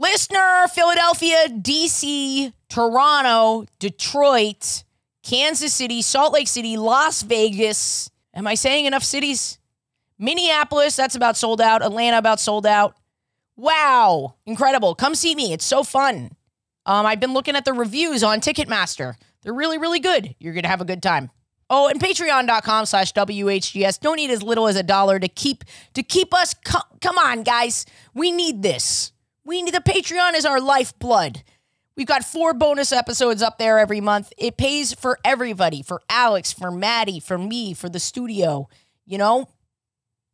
Listener, Philadelphia, DC, Toronto, Detroit, Kansas City, Salt Lake City, Las Vegas. Am I saying enough cities? Minneapolis, that's about sold out. Atlanta, about sold out. Wow, incredible. Come see me. It's so fun. I've been looking at the reviews on Ticketmaster. They're really, really good. You're going to have a good time. Oh, and patreon.com/WHGS. Don't need as little as a dollar to keep us. Come on, guys. We need this. We need the Patreon is our lifeblood. We've got 4 bonus episodes up there every month. It pays for everybody, for Alex, for Maddie, for me, for the studio, you know,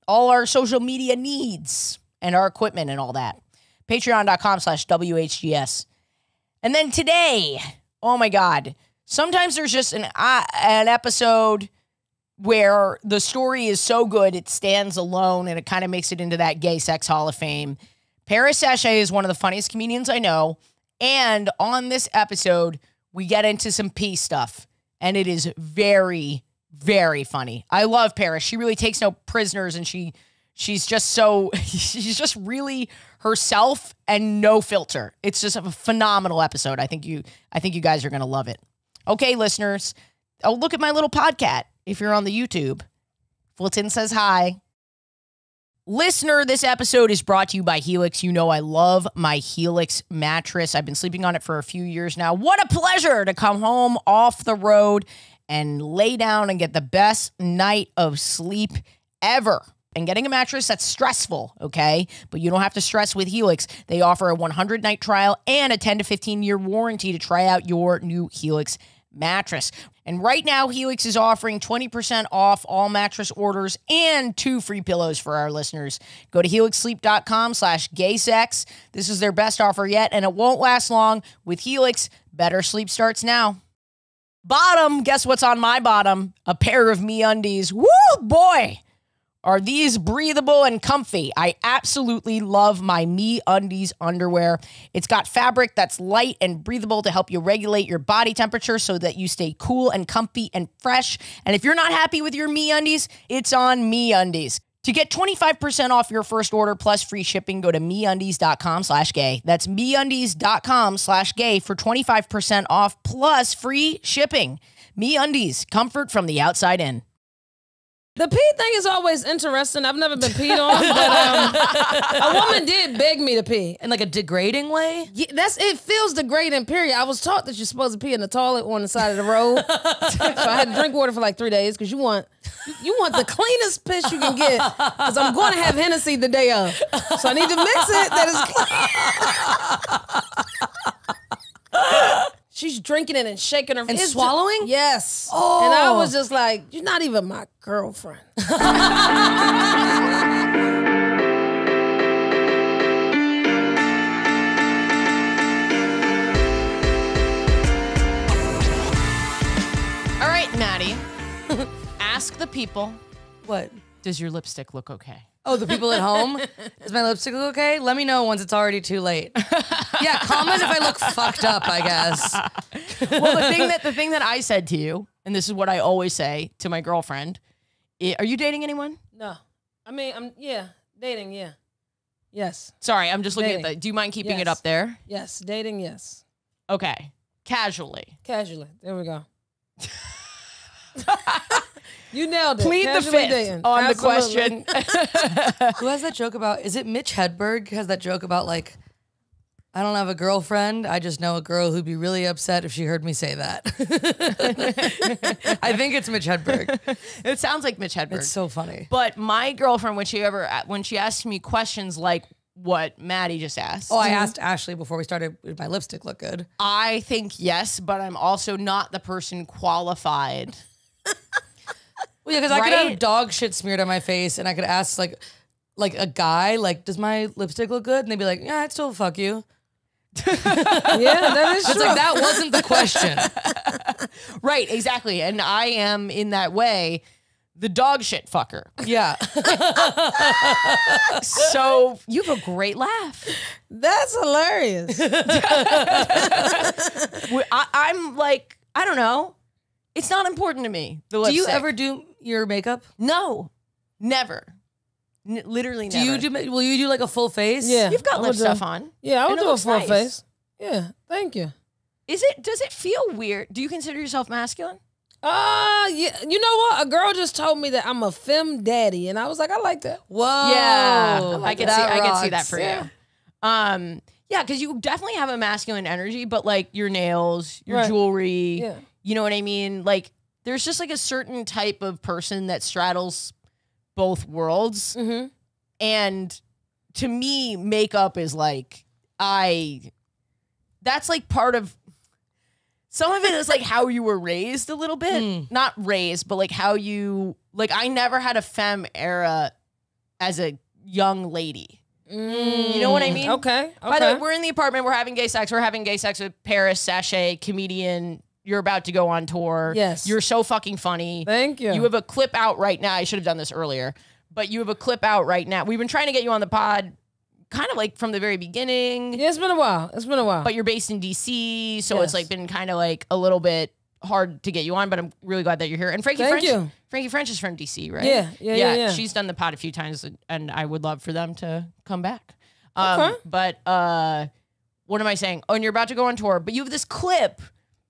all our social media needs and our equipment and all that. Patreon.com/WHGS. And then today, oh my God, sometimes there's just an episode where the story is so good it stands alone and it kind of makes it into that gay sex hall of fame. Paris Sashay is one of the funniest comedians I know. And on this episode, we get into some pee stuff. And it is very, very funny. I love Paris. She really takes no prisoners and she's just so, she's just really herself and no filter. It's just a phenomenal episode. I think you guys are going to love it. Okay, listeners. Oh, look at my little podcat. If you're on the YouTube, Fulton says hi. Listener, this episode is brought to you by Helix. You know I love my Helix mattress. I've been sleeping on it for a few years now. What a pleasure to come home off the road and lay down and get the best night of sleep ever. And getting a mattress, that's stressful, okay? But you don't have to stress with Helix. They offer a 100-night trial and a 10- to 15-year warranty to try out your new Helix mattress. And right now, Helix is offering 20% off all mattress orders and 2 free pillows for our listeners. Go to helixsleep.com/gaysex. This is their best offer yet, and it won't last long. With Helix, better sleep starts now. Bottom, guess what's on my bottom? A pair of MeUndies. Woo, boy! Are these breathable and comfy? I absolutely love my MeUndies underwear. It's got fabric that's light and breathable to help you regulate your body temperature so that you stay cool and comfy and fresh. And if you're not happy with your MeUndies, it's on MeUndies. To get 25% off your first order plus free shipping, go to MeUndies.com/gay. That's MeUndies.com/gay for 25% off plus free shipping. MeUndies, comfort from the outside in. The pee thing is always interesting. I've never been peed on, but a woman did beg me to pee. In like a degrading way? Yeah, it feels degrading, period. I was taught that you're supposed to pee in the toilet or on the side of the road. So I had to drink water for like 3 days because you want the cleanest piss you can get because I'm going to have Hennessy the day of. So I need to mix it that is clean. She's drinking it and shaking her and swallowing? Yes. Oh. And I was just like, you're not even my girlfriend. All right, Maddie. Ask the people. What? Does your lipstick look okay? Oh, the people at home? Does my lipstick look okay? Let me know once it's already too late. Yeah, comment if I look fucked up, I guess. Well, the thing that I said to you, and this is what I always say to my girlfriend, are you dating anyone? No. I mean, dating, yeah. Yes. Sorry, I'm just looking dating. At that. Do you mind keeping it up there? Yes, dating, yes. Okay. Casually. Casually. There we go. You nailed it. Plead the fifth on the question. Who has that joke about? Is it Mitch Hedberg has that joke about like, I don't have a girlfriend. I just know a girl who'd be really upset if she heard me say that. I think it's Mitch Hedberg. It sounds like Mitch Hedberg. It's so funny. But my girlfriend, when she asked me questions like what Maddie just asked. Oh, I asked Ashley before we started, did my lipstick look good? I think yes, but I'm also not the person qualified. Well, yeah, because I could have dog shit smeared on my face, and I could ask like a guy, like, does my lipstick look good? And they'd be like, yeah, I'd still fuck you. Yeah, that is true. It's like, that wasn't the question. Right, exactly. And I am, in that way, the dog shit fucker. Yeah. So you have a great laugh. That's hilarious. I'm like, I don't know. It's not important to me, the lipstick. Do you ever do your makeup? No, never. Literally never. Do you do? Will you do like a full face? Yeah, you've got lip stuff on. Yeah, I would do a full face. Yeah, thank you. Is it? Does it feel weird? Do you consider yourself masculine? Yeah. You know what? A girl just told me that I'm a femme daddy, and I was like, I like that. Whoa. Yeah, I can see. I can see that for you. Yeah, because you definitely have a masculine energy, but like your nails, your jewelry, you know what I mean? Like there's just like a certain type of person that straddles both worlds. Mm-hmm. And to me, makeup is like, that's like part of, some of it is like how you were raised a little bit. Mm. Not raised, but like how you, like I never had a femme era as a young lady. Mm. You know what I mean? Okay, okay. By the way, we're in the apartment, we're having gay sex. We're having gay sex with Paris Sashay, comedian. You're about to go on tour. Yes. You're so fucking funny. Thank you. You have a clip out right now. I should have done this earlier, but you have a clip out right now. We've been trying to get you on the pod kind of like from the very beginning. Yeah, it's been a while. It's been a while. But you're based in DC, so it's like been kind of like a little bit hard to get you on, but I'm really glad that you're here. And Frankie French is from DC, right? Yeah. She's done the pod a few times, and I would love for them to come back. Okay. But what am I saying? Oh, and you're about to go on tour, but you have this clip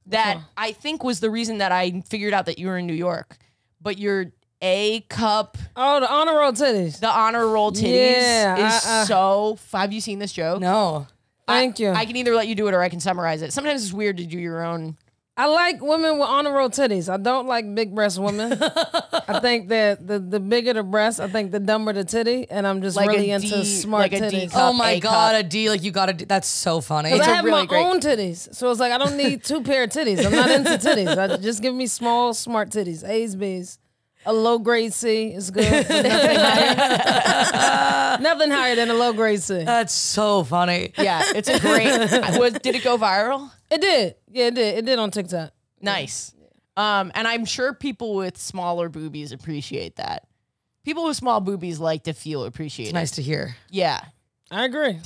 that I think was the reason that I figured out that you were in New York, but you're A cup. Oh, the honor roll titties. The honor roll titties is so. Have you seen this joke? No. Thank you. I can either let you do it or I can summarize it. Sometimes it's weird to do your own. I like women with honor roll titties. I don't like big breast women. I think that the bigger the breast, I think the dumber the titty, and I'm just like really into smart like titties. Oh my God, a D, like you got to. That's so funny. Because I have really my own titties, so it's like I don't need two pair of titties. I'm not into titties. I just give me small, smart titties. A's, B's, a low grade C is good. Nothing higher. Nothing higher than a low grade C. That's so funny. Yeah, it's a great. Did it go viral? It did. Yeah, it did. It did on TikTok. Nice. Yeah. And I'm sure people with smaller boobies appreciate that. People with small boobies like to feel appreciated. It's nice to hear. Yeah. I agree.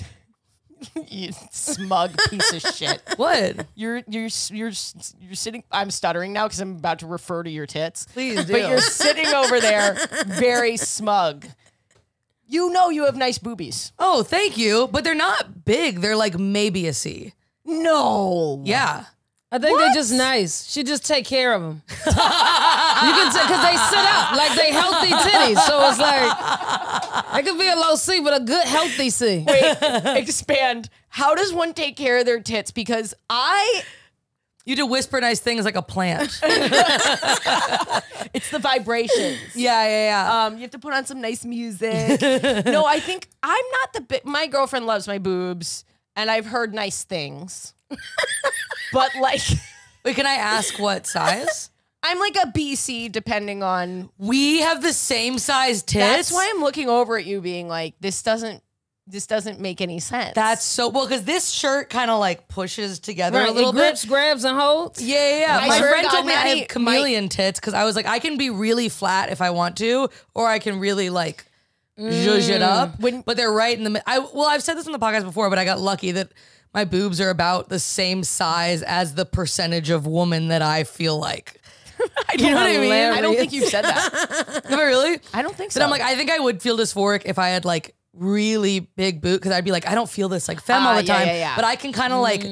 You smug piece of shit. What? You're sitting. I'm stuttering now because I'm about to refer to your tits. Please do. But you're sitting over there very smug. You know you have nice boobies. Oh, thank you. But they're not big. They're like maybe a C. No. Yeah. I think they're just nice. She just take care of them. You can say, because they sit up like they healthy titties. So it's like, it could be a low C, but a good healthy C. Wait, expand. How does one take care of their tits? Because you do whisper nice things like a plant. It's the vibrations. Yeah. You have to put on some nice music. No, I think I'm not the big, my girlfriend loves my boobs. And I've heard nice things, but like, wait, can I ask what size? I'm like a BC, depending on. We have the same size tits. That's why I'm looking over at you, being like, this doesn't make any sense. That's so well because this shirt kind of like pushes together a little bit. Grips, grabs, and holds. Yeah. My friend told me I have chameleon tits because I was like, I can be really flat if I want to, or I can really like. Zhuzh it up, but they're right in the. Well, I've said this on the podcast before, but I got lucky that my boobs are about the same size as the percentage of woman that I feel like. You know what I mean? I don't think you've said that. Am I really? I don't think so. But I'm like, I think I would feel dysphoric if I had like really big boobs because I'd be like, I don't feel this like femme all the time, but I can kind of like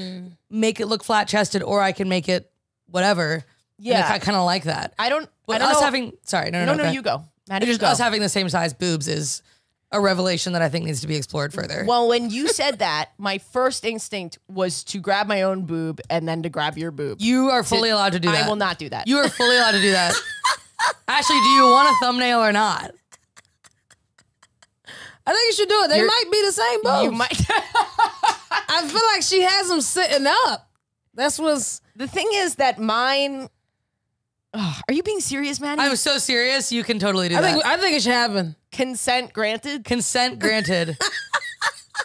make it look flat chested, or I can make it whatever. Yeah, I kind of like that. You go. Just us having the same size boobs is a revelation that I think needs to be explored further. Well, when you said that, my first instinct was to grab my own boob and then to grab your boob. You are fully allowed to do that. I will not do that. You are fully allowed to do that. Ashley, do you want a thumbnail or not? I think you should do it. They might be the same boobs. You might. I feel like she has them sitting up. The thing is that mine... Are you being serious, Maddie? I'm so serious. You can totally do that. I think it should happen. Consent granted? Consent granted.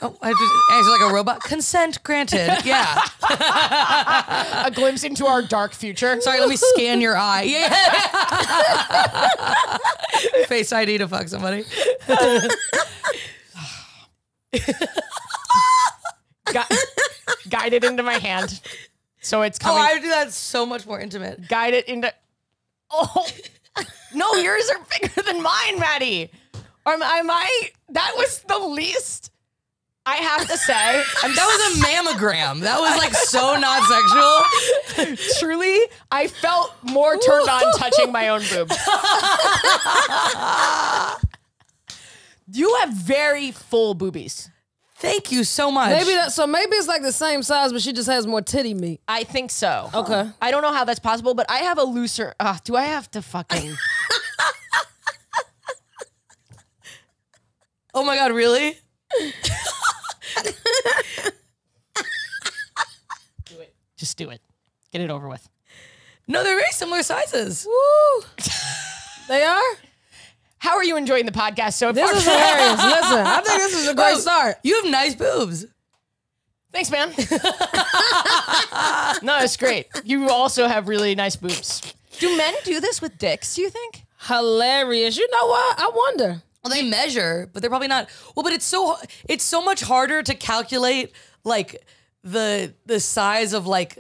Oh, I just answer like a robot. Consent granted. Yeah. A glimpse into our dark future. Sorry, let me scan your eye. Yeah. Face ID to fuck somebody. Guide it into my hand. So it's coming. Oh, I would do that so much more intimate. Guide it into... Oh, no, yours are bigger than mine, Maddie. That was the least, I have to say. That was a mammogram. That was like so non-sexual. Truly, I felt more turned on touching my own boobs. You have very full boobies. Thank you so much. Maybe that, so maybe it's like the same size, but she just has more titty meat. I think so. Okay. I don't know how that's possible, but I have a looser. Do I have to fucking? Oh my God! Really? Do it. Just do it. Get it over with. No, they're very similar sizes. Woo! They are. How are you enjoying the podcast so far? This is hilarious. Listen, I think this is a great start. You have nice boobs. Thanks, man. No, it's great. You also have really nice boobs. Do men do this with dicks, do you think? Hilarious. You know what? I wonder. Well, they measure, but they're probably not. Well, but it's so much harder to calculate like the size of like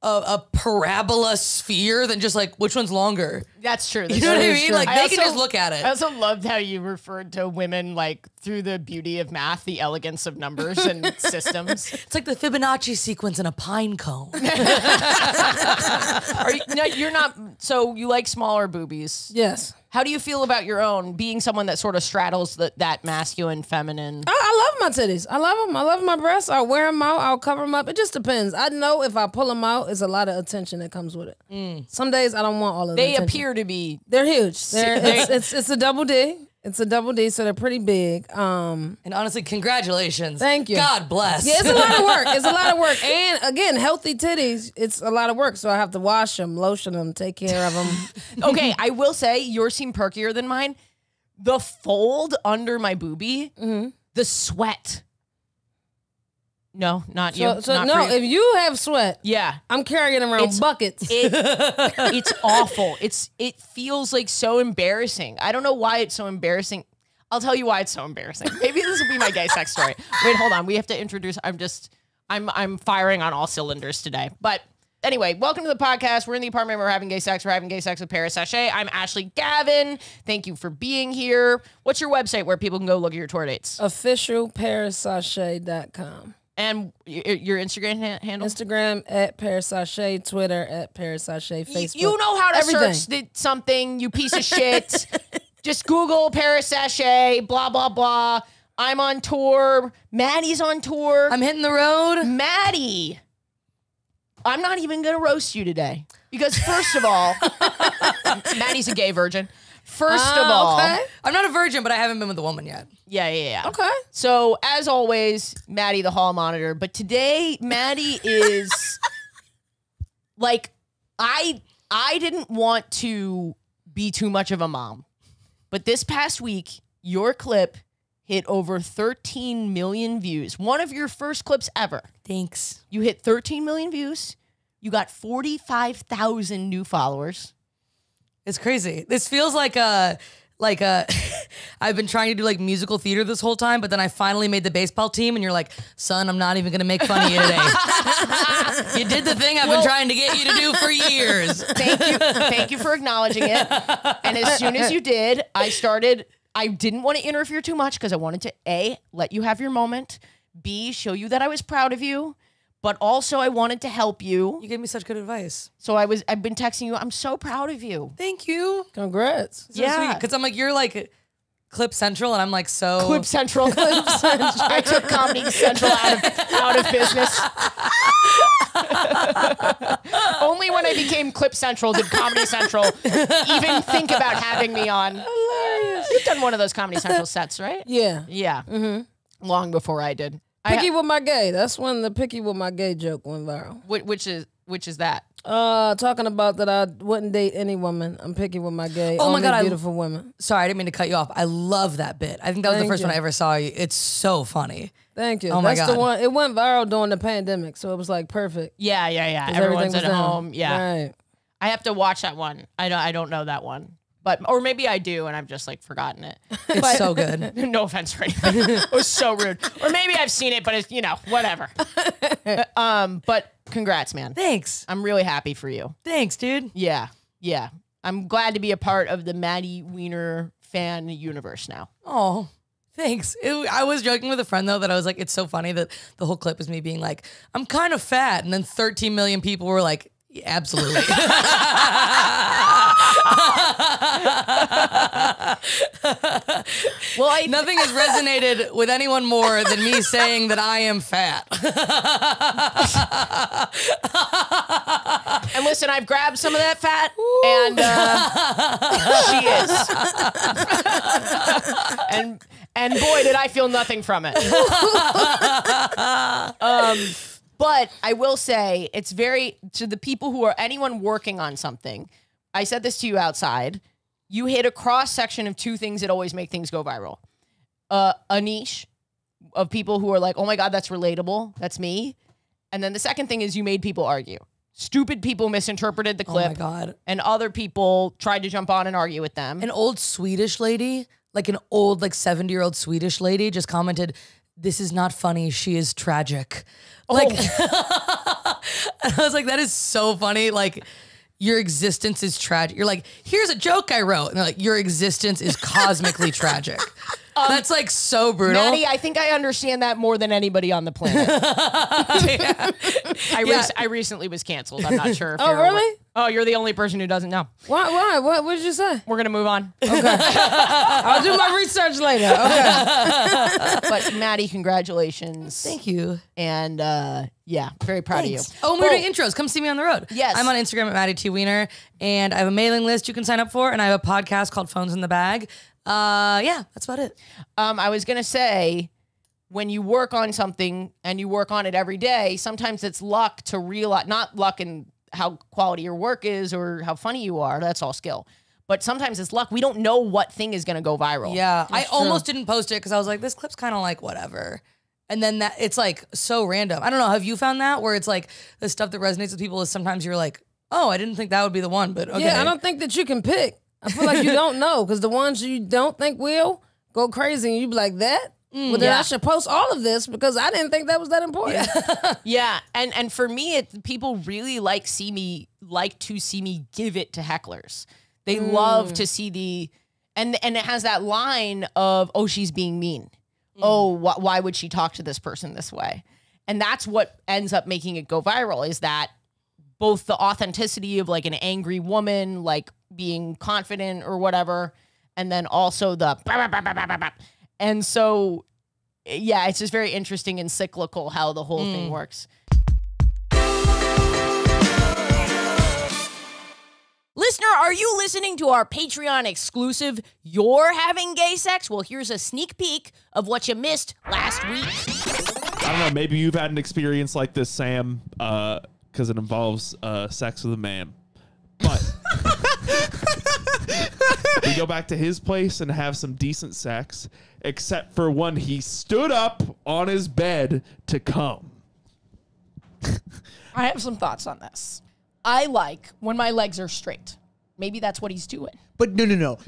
a parabola sphere than just like which one's longer. That's true. That's, you know what I mean? True. Like they can just look at it. I also loved how you referred to women like through the beauty of math, the elegance of numbers and systems. It's like the Fibonacci sequence in a pine cone. Are you, no, you're not. So you like smaller boobies? Yes. How do you feel about your own, being someone that sort of straddles that masculine, feminine? I love my titties. I love them. I love my breasts. I'll wear them out. I'll cover them up. It just depends. I know if I pull them out, it's a lot of attention that comes with it. Mm. Some days I don't want all of that. They appear to be. They're huge. It's a double D. It's a double D, so they're pretty big. And honestly, congratulations. Thank you. God bless. Yeah, it's a lot of work. It's a lot of work. And again, healthy titties, it's a lot of work. So I have to wash them, lotion them, take care of them. Okay, I will say yours seem perkier than mine. The fold under my boobie, the sweat. No, not so, you. So not no, you. If you have sweat, yeah, I'm carrying around buckets. It's awful. It feels like so embarrassing. I don't know why it's so embarrassing. I'll tell you why it's so embarrassing. Maybe this will be my gay sex story. Wait, hold on. We have to introduce. I'm firing on all cylinders today. But anyway, welcome to the podcast. We're in the apartment. We're having gay sex. We're having gay sex with Paris Sashay. I'm Ashley Gavin. Thank you for being here. What's your website where people can go look at your tour dates? OfficialParisSashay.com. And your Instagram handle? Instagram at Paris Sashay, Twitter at Paris Sashay, Facebook. You know how to search something, you piece of shit. Just Google Paris Sashay, blah, blah, blah. I'm on tour. Maddie's on tour. I'm hitting the road. Maddie, I'm not even going to roast you today. Because first of all, Maddie's a gay virgin. First of all, okay. I'm not a virgin, but I haven't been with a woman yet. Yeah. Okay. So as always, Maddie, the hall monitor. But today, Maddie is like, I didn't want to be too much of a mom, but this past week, your clip hit over 13 million views. One of your first clips ever. Thanks. You hit 13 million views. You got 45,000 new followers. It's crazy. This feels like a I've been trying to do like musical theater this whole time, but then I finally made the baseball team and you're like, son, I'm not even going to make fun of you today. You did the thing I've been trying to get you to do for years. Thank you for acknowledging it. And as soon as you did, I didn't want to interfere too much because I wanted to A, let you have your moment, B, show you that I was proud of you. But also, I wanted to help you. You gave me such good advice. So I've been texting you. I'm so proud of you. Thank you. Congrats. So yeah, because I'm like, you're like Clip Central, and I'm like so Clip Central. Clip Central. I took Comedy Central out of business. Only when I became Clip Central did Comedy Central even think about having me on. Hilarious. You've done one of those Comedy Central sets, right? Yeah. Yeah. Mm-hmm. Long before I did. Picky with my gay. That's when the picky with my gay joke went viral. Which is that? Talking about that I wouldn't date any woman. I'm picky with my gay. Oh my God, beautiful women. Sorry, I didn't mean to cut you off. I love that bit. I think that was the first one I ever saw you. It's so funny. Thank you. Oh my God. That's the one. It went viral during the pandemic, so it was like perfect. Yeah. Everyone's at home. Yeah. Right. I have to watch that one. I don't know that one. But, or maybe I do, and I've just, like, forgotten it. It's so good. No offense for anything. It was so rude. Or maybe I've seen it, but it's, you know, whatever. But congrats, man. Thanks. I'm really happy for you. Thanks, dude. Yeah. I'm glad to be a part of the Maddie Wiener fan universe now. Oh, thanks. I was joking with a friend, though, that I was like, it's so funny that the whole clip is me being like, I'm kind of fat. And then 13 million people were like, yeah, absolutely. Well, nothing has resonated with anyone more than me saying that I am fat. And listen, I've grabbed some of that fat, ooh, and she is. And boy, did I feel nothing from it. But I will say, it's very, to the people who are, anyone working on something, I said this to you outside, you hit a cross-section of two things that always make things go viral. A niche of people who are like, oh my God, that's relatable, that's me. And then the second thing is you made people argue. Stupid people misinterpreted the clip. Oh my God. And other people tried to jump on and argue with them. An old Swedish lady, like an old like 70-year-old Swedish lady just commented, this is not funny, she is tragic. Oh. Like, and I was like, that is so funny. Like, your existence is tragic. You're like, here's a joke I wrote. And they're like, your existence is cosmically tragic. That's like so brutal. Maddie, I think I understand that more than anybody on the planet. Yeah. I recently was canceled. I'm not sure. If oh, really? Aware. Oh, you're the only person who doesn't know. Why? What did you say? We're going to move on. Okay. I'll do my research later. Okay. But Maddie, congratulations. Thank you. And yeah, very proud thanks. Of you. Oh, and we're doing intros. Come see me on the road. Yes. I'm on Instagram at Maddie T. Wiener, and I have a mailing list you can sign up for, and I have a podcast called Phones in the Bag. Yeah, that's about it. I was going to say, when you work on something and you work on it every day, sometimes it's luck to realize, not luck in how quality your work is or how funny you are. That's all skill. But sometimes it's luck. We don't know what thing is going to go viral. Yeah, that's true. Almost didn't post it because I was like, this clip's kind of like whatever. And then that it's like so random. I don't know. Have you found that where it's like the stuff that resonates with people is sometimes you're like, oh, I didn't think that would be the one. But okay. Yeah, I don't think that you can pick. I feel like you don't know, because the ones you don't think will go crazy and you be like, that? Well, then yeah. I should post all of this because I didn't think that was that important. Yeah, yeah. And for me, people really like to see me give it to hecklers. They love to see the, and it has that line of, oh, she's being mean. Oh, why would she talk to this person this way? And that's what ends up making it go viral, is that both the authenticity of like an angry woman, like being confident or whatever, and then also the bah, bah, bah, bah, bah, bah, bah. And so, yeah, it's just very interesting and cyclical how the whole thing works. Listener, are you listening to our Patreon exclusive, You're Having Gay Sex? Well, here's a sneak peek of what you missed last week. I don't know, maybe you've had an experience like this, Sam, because it involves sex with a man. But we go back to his place and have some decent sex, except for when he stood up on his bed to come. I have some thoughts on this. I like when my legs are straight. Maybe that's what he's doing. But no.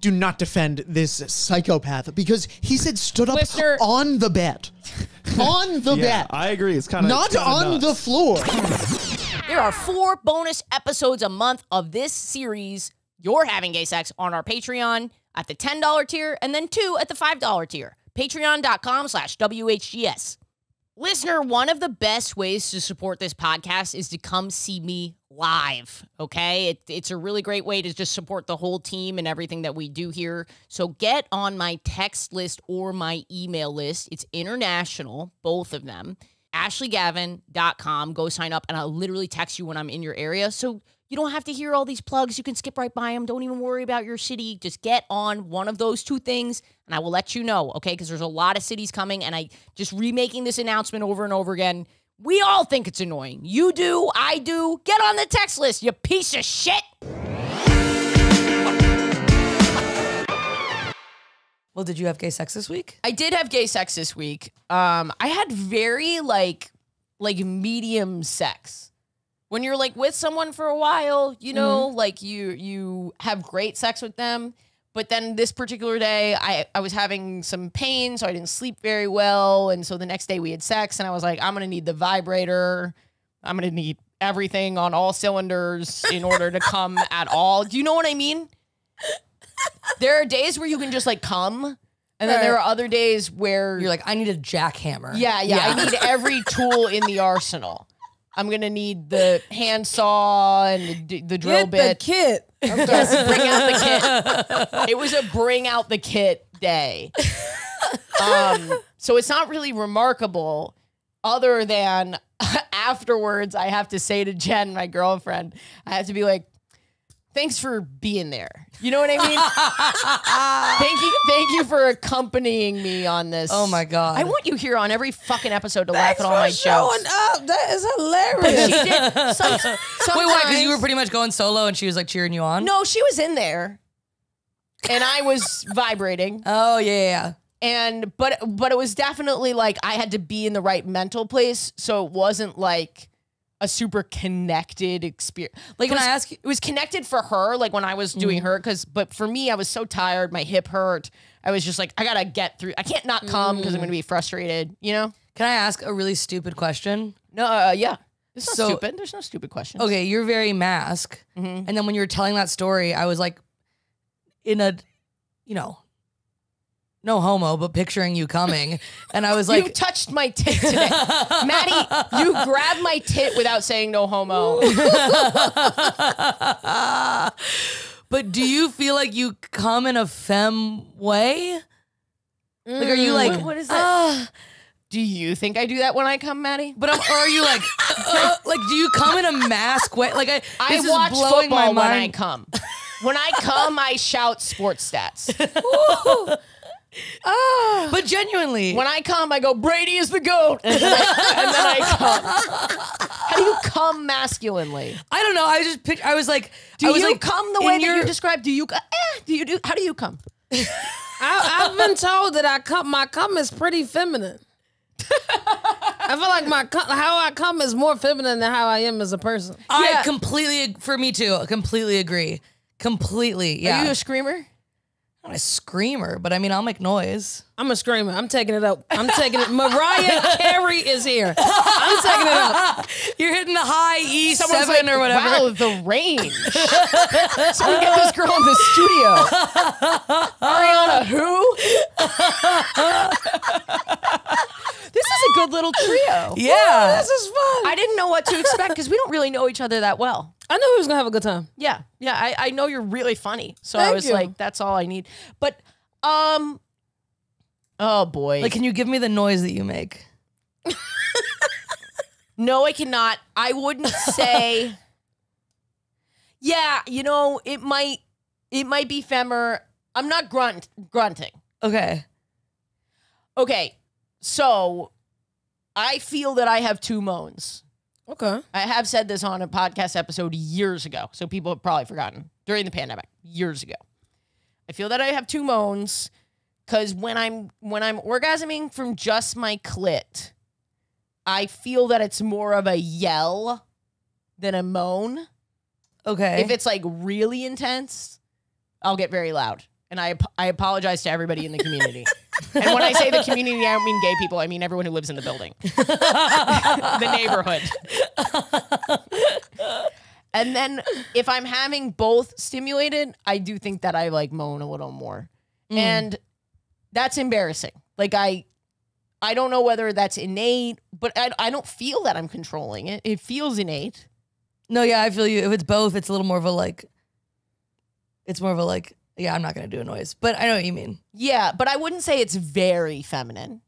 Do not defend this psychopath, because he said stood up on the bed. On the bed. I agree. It's kind of not on the floor. There are 4 bonus episodes a month of this series, You're Having Gay Sex, on our Patreon at the $10 tier, and then 2 at the $5 tier. Patreon.com/WHGS. Listener, one of the best ways to support this podcast is to come see me live, okay? It's a really great way to just support the whole team and everything that we do here. So get on my text list or my email list. It's international, both of them. AshleyGavin.com. Go sign up, and I'll literally text you when I'm in your area. So you don't have to hear all these plugs. You can skip right by them. Don't even worry about your city. Just get on one of those 2 things, and I will let you know, okay? Because there's a lot of cities coming, and I just remaking this announcement over and over again. We all think it's annoying. You do. I do. Get on the text list, you piece of shit. Well, did you have gay sex this week? I did have gay sex this week. I had very like medium sex. When you're like with someone for a while, you know, like you have great sex with them. But then this particular day, I was having some pain, so I didn't sleep very well. And so the next day we had sex, and I was like, I'm gonna need the vibrator. I'm gonna need everything on all cylinders in order to come at all. Do you know what I mean? There are days where you can just like come. And then there are other days where you're like, I need a jackhammer. Yeah, yeah, yeah. I need every tool in the arsenal. I'm going to need the handsaw and the drill bit. The kit. Yes, bring out the kit. It was a bring out the kit day. So it's not really remarkable other than afterwards I have to say to Jen, my girlfriend, I have to be like, thanks for being there. You know what I mean? thank you for accompanying me on this. Oh my god! I want you here on every fucking episode to laugh at all my jokes. Up. That is hilarious. But she did. Wait, why? Because you were pretty much going solo, and she was like cheering you on. No, she was in there, and I was vibrating. Oh yeah. And but it was definitely like I had to be in the right mental place, so it wasn't like a super connected experience. Like, I ask you, it was connected for her, like when I was doing her, but for me, I was so tired, my hip hurt. I was just like, I gotta get through. I can't not come because I'm gonna be frustrated, you know? Can I ask a really stupid question? No, yeah. It's not stupid. There's no stupid questions. Okay, you're very mask. And then when you were telling that story, I was like, in a, you know, no homo, but picturing you coming. And I was like, you touched my tit today. Maddie, you grabbed my tit without saying no homo. But do you feel like you come in a femme way? Like, are you like, what is that? Do you think I do that when I come, Maddie? But or are you like, like, do you come in a mask way? Like, I watch football my mind. When I come. When I come, I shout sports stats. But genuinely, when I come, I go, Brady is the GOAT, and then I come. How do you come masculinely? I don't know. I just picked. I was like, do you come the way that you described? Do you? How do you come? I've been told that I come. My cum is pretty feminine. I feel like my how I come is more feminine than how I am as a person. I completely, for me too, completely agree. Completely. Yeah. Are you a screamer? I'm not a screamer, but I mean, I'll make noise. I'm a screamer. I'm taking it up. I'm taking it. Mariah Carey is here. I'm taking it up. You're hitting the high E7 like, or whatever. Wow, the range. So we get this girl in the studio. Ariana who? This is a good little trio. Yeah. Wow, this is fun. I didn't know what to expect because we don't really know each other that well. I knew he was going to have a good time. Yeah. Yeah. I know you're really funny. So I was like, that's all I need. But, oh boy. Like, can you give me the noise that you make? No, I cannot. I wouldn't say, yeah, you know, it might be femmer. I'm not grunting. Okay. Okay. So I feel that I have two moans. Okay. I have said this on a podcast episode years ago, so people have probably forgotten during the pandemic years ago. I feel that I have two moans because when I'm orgasming from just my clit, I feel that it's more of a yell than a moan. Okay. If it's like really intense, I'll get very loud, and I apologize to everybody in the community. And when I say the community, I don't mean gay people. I mean everyone who lives in the building. The neighborhood. And then if I'm having both stimulated, I do think that I like moan a little more. And that's embarrassing. Like I don't know whether that's innate, but I don't feel that I'm controlling it. It feels innate. No, yeah, I feel you. If it's both, it's a little more of a like, it's more of a like, yeah, I'm not going to do a noise, but I know what you mean. Yeah, but I wouldn't say it's very feminine,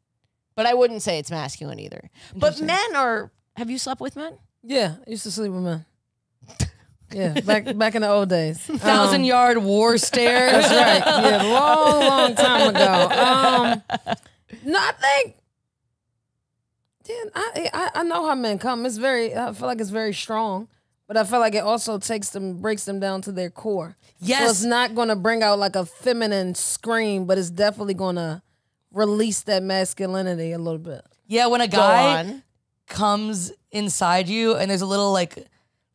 but I wouldn't say it's masculine either. But men are, have you slept with men? Yeah, I used to sleep with men. Yeah, back in the old days. 1,000-yard war stare. That's right. Yeah, long time ago. No, I think, yeah, I know how men come. It's very, I feel like it's very strong. But I feel like it also takes them, breaks them down to their core. Yes. So it's not going to bring out like a feminine scream, but it's definitely going to release that masculinity a little bit. Yeah, when a guy comes inside you and there's a little like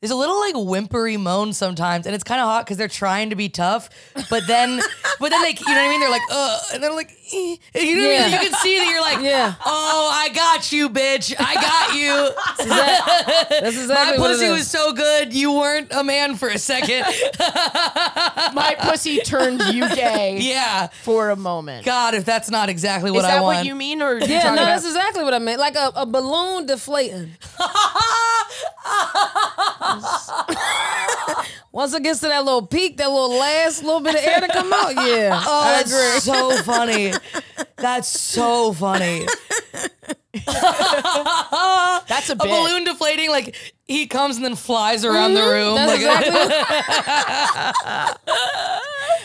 There's a little like whimpery moan sometimes, and it's kind of hot because they're trying to be tough, but then they, you know what I mean? They're like, and they're like, eh. You know, yeah. You can see that you're like, yeah. Oh, I got you, bitch, I got you. That's exactly my pussy was so good, you weren't a man for a second. My pussy turned you gay. Yeah, for a moment. God, if that's not exactly what I want. Is that what you mean, or yeah, no, that's exactly what I meant. Like a balloon deflating. Once it gets to that little peak, that little last little bit of air to come out, yeah. Oh, that's so funny. That's so funny. That's a bit. A balloon deflating, like he comes and then flies around the room. That's like, exactly.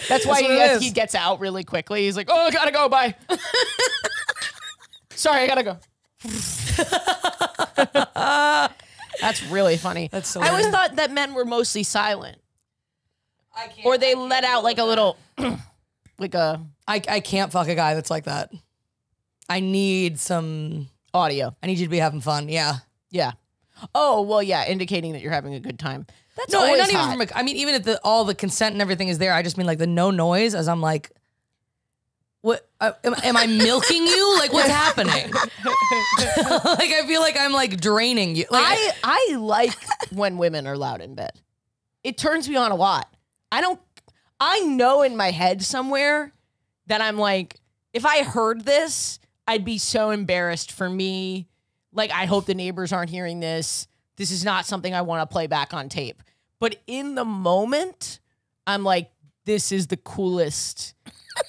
That's why he gets out really quickly. He's like, oh, I gotta go, bye. Sorry, I gotta go. That's really funny. That's so. I always thought that men were mostly silent, or they let out like a little, like a. I can't fuck a guy that's like that. I need some audio. I need you to be having fun. Yeah. Yeah. Oh well, yeah, indicating that you're having a good time. That's always hot. Even from. I mean, even if all the consent and everything is there, I just mean like the no noise. As I'm like, what am I milking you? Like what's happening? Like I feel like I'm like draining you. Like, I like when women are loud in bed. It turns me on a lot. I know in my head somewhere that I'm like, if I heard this, I'd be so embarrassed for me. Like I hope the neighbors aren't hearing this. This is not something I want to play back on tape. But in the moment, I'm like, this is the coolest.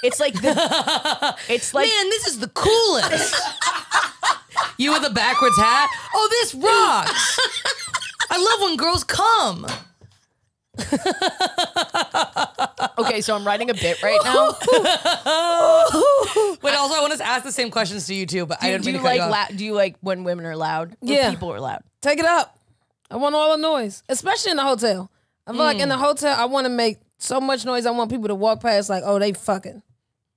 It's like, it's like, man, this is the coolest. You with a backwards hat. Oh, this rocks. I love when girls come. Okay, so I'm writing a bit right now. Wait, also I want to ask the same questions to you too, but do you like when women are loud? Yeah, people are loud. Take it up. I want all the noise, especially in the hotel. I feel like in the hotel, I want to make so much noise. I want people to walk past like, oh, they fucking.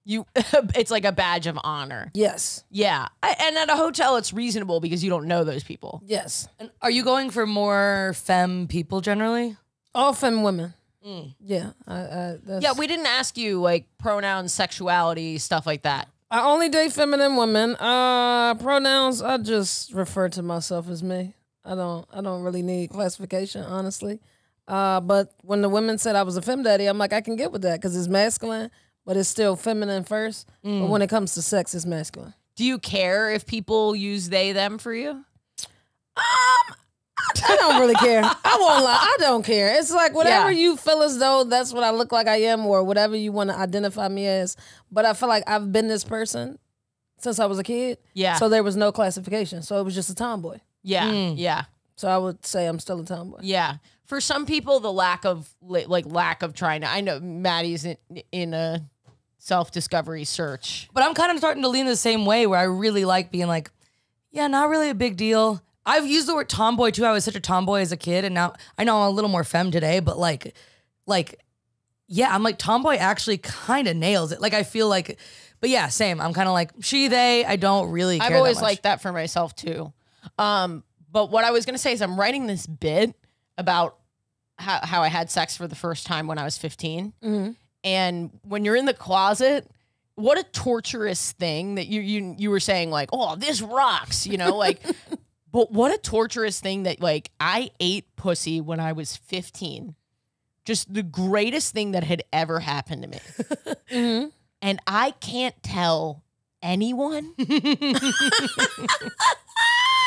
It's like a badge of honor. Yes. Yeah. And at a hotel, it's reasonable because you don't know those people. Yes. And are you going for more femme people generally? All femme women. Mm. Yeah. Yeah, we didn't ask you like pronouns, sexuality, stuff like that. I only date feminine women. Pronouns, I just refer to myself as me. I don't really need classification, honestly. But when the women said I was a femme daddy, I'm like, I can get with that because it's masculine, but it's still feminine first. Mm. But when it comes to sex, it's masculine. Do you care if people use they, them for you? I don't really care. I won't lie. I don't care. It's like whatever you feel as though that's what I look like I am or whatever you want to identify me as. But I feel like I've been this person since I was a kid. Yeah. So there was no classification. So it was just a tomboy. Yeah. Mm. Yeah. So I would say I'm still a tomboy. Yeah. For some people, the lack of trying to, I know Maddie's in a self-discovery search. But I'm kind of starting to lean the same way where I really like being like, yeah, not really a big deal. I've used the word tomboy too. I was such a tomboy as a kid. And now I know I'm a little more femme today, but like, yeah, I'm like tomboy actually kind of nails it. Like I feel like, but yeah, same. I'm kind of like she, they, I don't really care. I've always liked that for myself too. But what I was going to say is I'm writing this bit about how I had sex for the first time when I was 15. Mm-hmm. And when you're in the closet, what a torturous thing that you were saying like, oh, this rocks, you know, like, but what a torturous thing that like I ate pussy when I was 15. Just the greatest thing that had ever happened to me. Mm-hmm. And I can't tell anyone.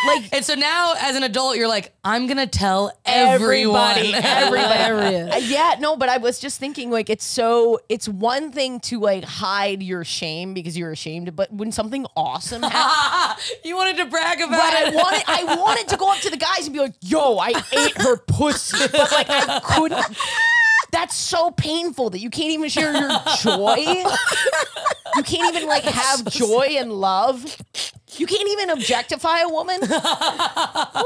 Like, and so now as an adult, you're like, I'm going to tell everybody. Yeah, no, but I was just thinking like, it's one thing to like hide your shame because you're ashamed, but when something awesome happens, you wanted to brag about it. I wanted to go up to the guys and be like, yo, I ate her pussy. But like, I couldn't. That's so painful that you can't even share your joy. You can't even like have joy and love. You can't even objectify a woman. Ooh, that's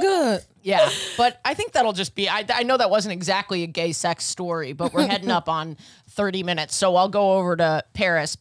good. Yeah, but I think that'll just be, I know that wasn't exactly a gay sex story, but we're heading up on 30 minutes, so I'll go over to Paris.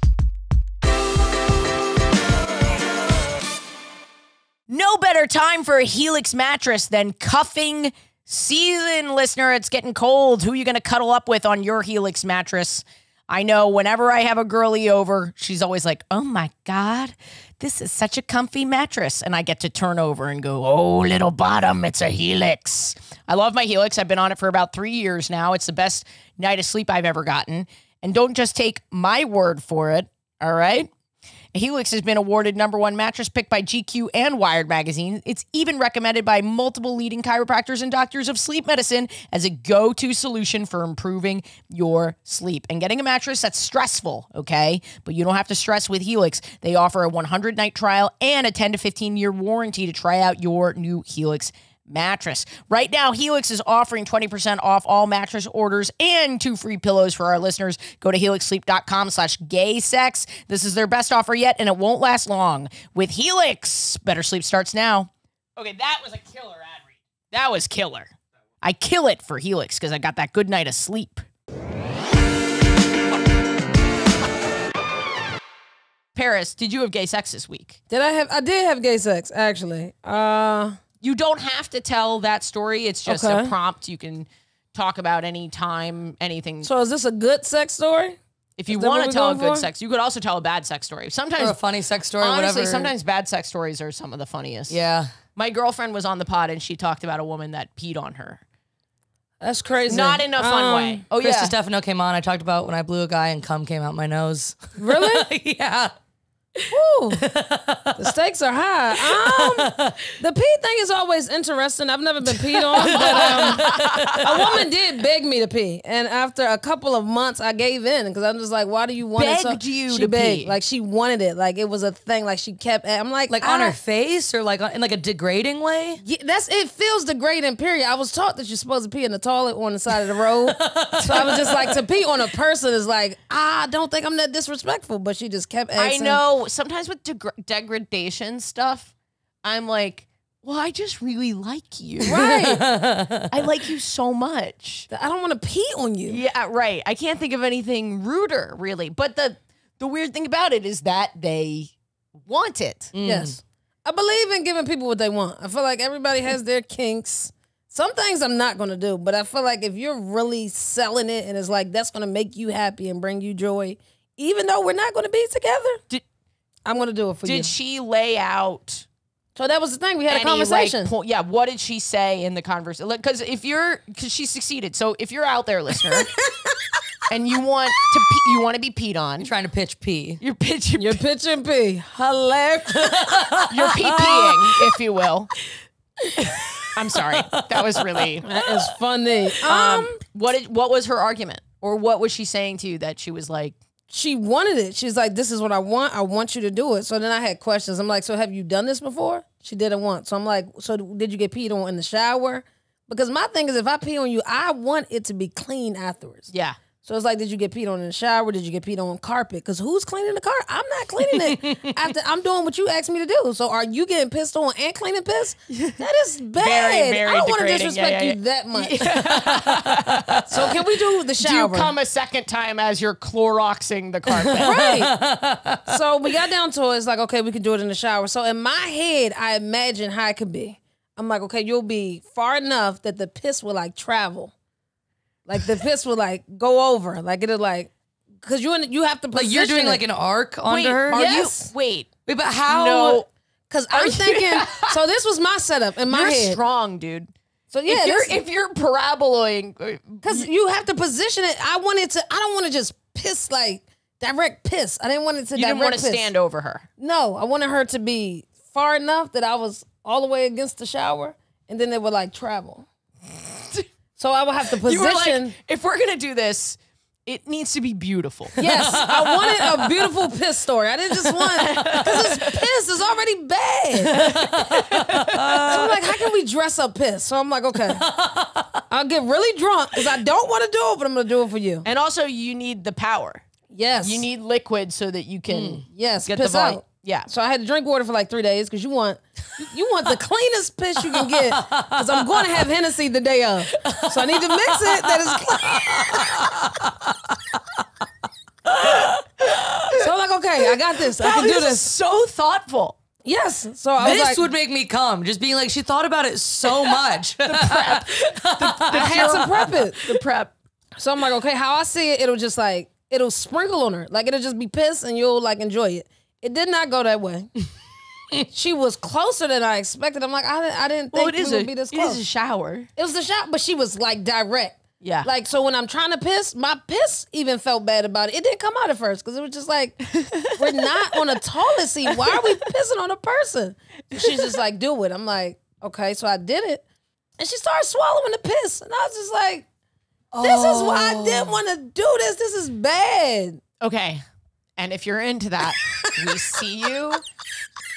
No better time for a Helix mattress than cuffing season, listener. It's getting cold. Who are you going to cuddle up with on your Helix mattress? I know whenever I have a girly over, she's always like, oh my God, this is such a comfy mattress. And I get to turn over and go, oh, little bottom, it's a Helix. I love my Helix. I've been on it for about 3 years now. It's the best night of sleep I've ever gotten. And don't just take my word for it, all right? Helix has been awarded #1 mattress picked by GQ and Wired magazine. It's even recommended by multiple leading chiropractors and doctors of sleep medicine as a go-to solution for improving your sleep. And getting a mattress that's stressful, okay? But you don't have to stress with Helix. They offer a 100-night trial and a 10 to 15-year warranty to try out your new Helix mattress. Right now, Helix is offering 20% off all mattress orders and 2 free pillows for our listeners. Go to helixsleep.com/gaysex. This is their best offer yet, and it won't last long. With Helix, better sleep starts now. Okay, that was a killer ad read. That was killer. I kill it for Helix because I got that good night of sleep. Paris, did you have gay sex this week? I did have gay sex, actually. You don't have to tell that story. It's just a prompt. You can talk about any time, anything. So is this a good sex story? If you want to tell a good sex, you could also tell a bad sex story. Sometimes or a funny sex story. Honestly, whatever. Sometimes bad sex stories are some of the funniest. Yeah. My girlfriend was on the pod and she talked about a woman that peed on her. That's crazy. Not in a fun way. Oh yeah. Chris Stefano came on. I talked about when I blew a guy and cum came out my nose. Really? Yeah. Woo. The stakes are high. The pee thing is always interesting. I've never been peed on, but a woman did beg me to pee, and after a couple of months I gave in because I'm just like, why do you want it? So you she to begged. Pee like she wanted it, like it was a thing, like she kept at, I'm like on her face or like in like a degrading way. Yeah, that's it feels degrading, period. I was taught that you're supposed to pee in the toilet on the side of the road. So I was just like, to pee on a person is like, I don't think I'm that disrespectful, but she just kept asking. I know sometimes with degradation stuff, I'm like, well, I just really like you. Right. I like you so much. I don't want to pee on you. Yeah, right. I can't think of anything ruder, really. But the weird thing about it is that they want it. Mm. Yes. I believe in giving people what they want. I feel like everybody has their kinks. Some things I'm not going to do, but I feel like if you're really selling it and it's like, that's going to make you happy and bring you joy, even though we're not going to be together. I'm going to do it for you. Did she lay out? So that was the thing. We had a conversation. Like, yeah. What did she say in the conversation? Because she succeeded. So if you're out there, listener, and you want to be peed on. You're trying to pitch pee. You're pitching pee. Hilarious. You're pee-peeing, if you will. I'm sorry. That was really. That is funny. What was her argument? Or what was she saying to you that she was like? She wanted it. She's like, this is what I want. I want you to do it. So then I had questions. I'm like, so have you done this before? She did it once. So I'm like, so did you get peed on in the shower? Because my thing is, if I pee on you, I want it to be clean afterwards. Yeah. So it's like, did you get peed on in the shower? Did you get peed on carpet? Because who's cleaning the carpet? I'm not cleaning it. I'm doing what you asked me to do. So are you getting pissed on and cleaning piss? That is bad. Very, very I don't want to disrespect you that much. Yeah. So can we do the shower? Do you come a second time as you're Cloroxing the carpet? Right. So we got down to it. It's like, okay, we can do it in the shower. So in my head, I imagine how it could be. I'm like, okay, you'll be far enough that the piss will like travel. Like the piss will like go over, like it'll like, cause you have to. Like you're doing like an arc onto her. Yes. Wait, but how? No. Cause I'm thinking. So this was my setup in my head. You're strong, dude. So yeah, if you're paraboloing, cause you have to position it. I wanted to. I don't want to just piss like direct piss. I didn't want it to. You didn't want to stand over her. No, I wanted her to be far enough that I was all the way against the shower, and then they would like travel. So I will have to position. You were like, if we're going to do this, it needs to be beautiful. Yes. I wanted a beautiful piss story. I didn't just want, because this piss is already bad. So I'm like, how can we dress up piss? So I'm like, okay, I'll get really drunk because I don't want to do it, but I'm going to do it for you. And also you need the power. Yes. You need liquid so that you can get piss the out. Yeah. So I had to drink water for like 3 days because you want the cleanest piss you can get because I'm going to have Hennessy the day of. So I need to mix it that is clean. So I'm like, okay, I got this. I can do this. So thoughtful. Yes. So I was like, would make me come. Just being like, she thought about it so much. The prep. I had to prep it. The prep. So I'm like, okay, how I see it, it'll just like, it'll sprinkle on her. Like it'll just be piss and you'll like enjoy it. It did not go that way. She was closer than I expected. I'm like, I didn't think it would be this close. It was a shower. It was a shower, but she was like direct. Yeah. Like, so when I'm trying to piss, my piss even felt bad about it. It didn't come out at first because it was just like, we're not on a toilet seat. Why are we pissing on a person? She's just like, do it. I'm like, okay. So I did it. And she started swallowing the piss. And I was just like, this is why I didn't want to do this. This is bad. Okay. And if you're into that, we see you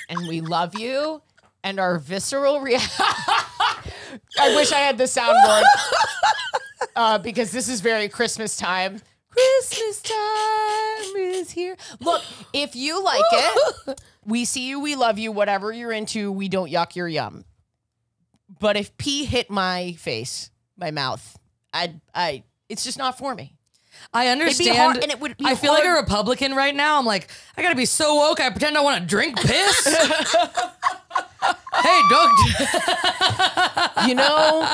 and we love you and our visceral reaction. I wish I had the soundboard. Because this is very Christmas time. Christmas time is here. Look, if you like it, we see you, we love you, whatever you're into, we don't yuck your yum. But if pee hit my face, my mouth, it's just not for me. I understand. Hard, and it would be feel like a Republican right now. I'm like, I gotta be so woke, I pretend I wanna drink piss. Hey, dog. You know,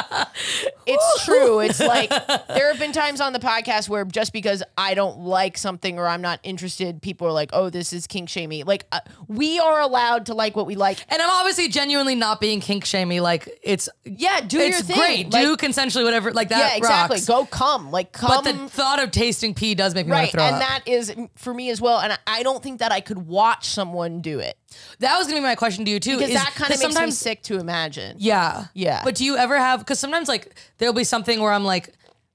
it's true. It's like, there have been times on the podcast where just because I don't like something or I'm not interested, people are like, oh, this is kink shamey. Like, we are allowed to like what we like. And I'm obviously genuinely not being kink shamey. Like, it's, yeah, do your thing. It's great. Like, do consensually whatever, like that. Yeah, exactly. Rocks. Go cum. Like, cum. But the thought of tasting pee does make me want to throw up. That is for me as well. And I don't think that I could watch someone do it. That was gonna be my question to you too. Because that kind of makes me sick to imagine. Yeah, yeah. But do you ever have? Because sometimes like there'll be something where I'm like,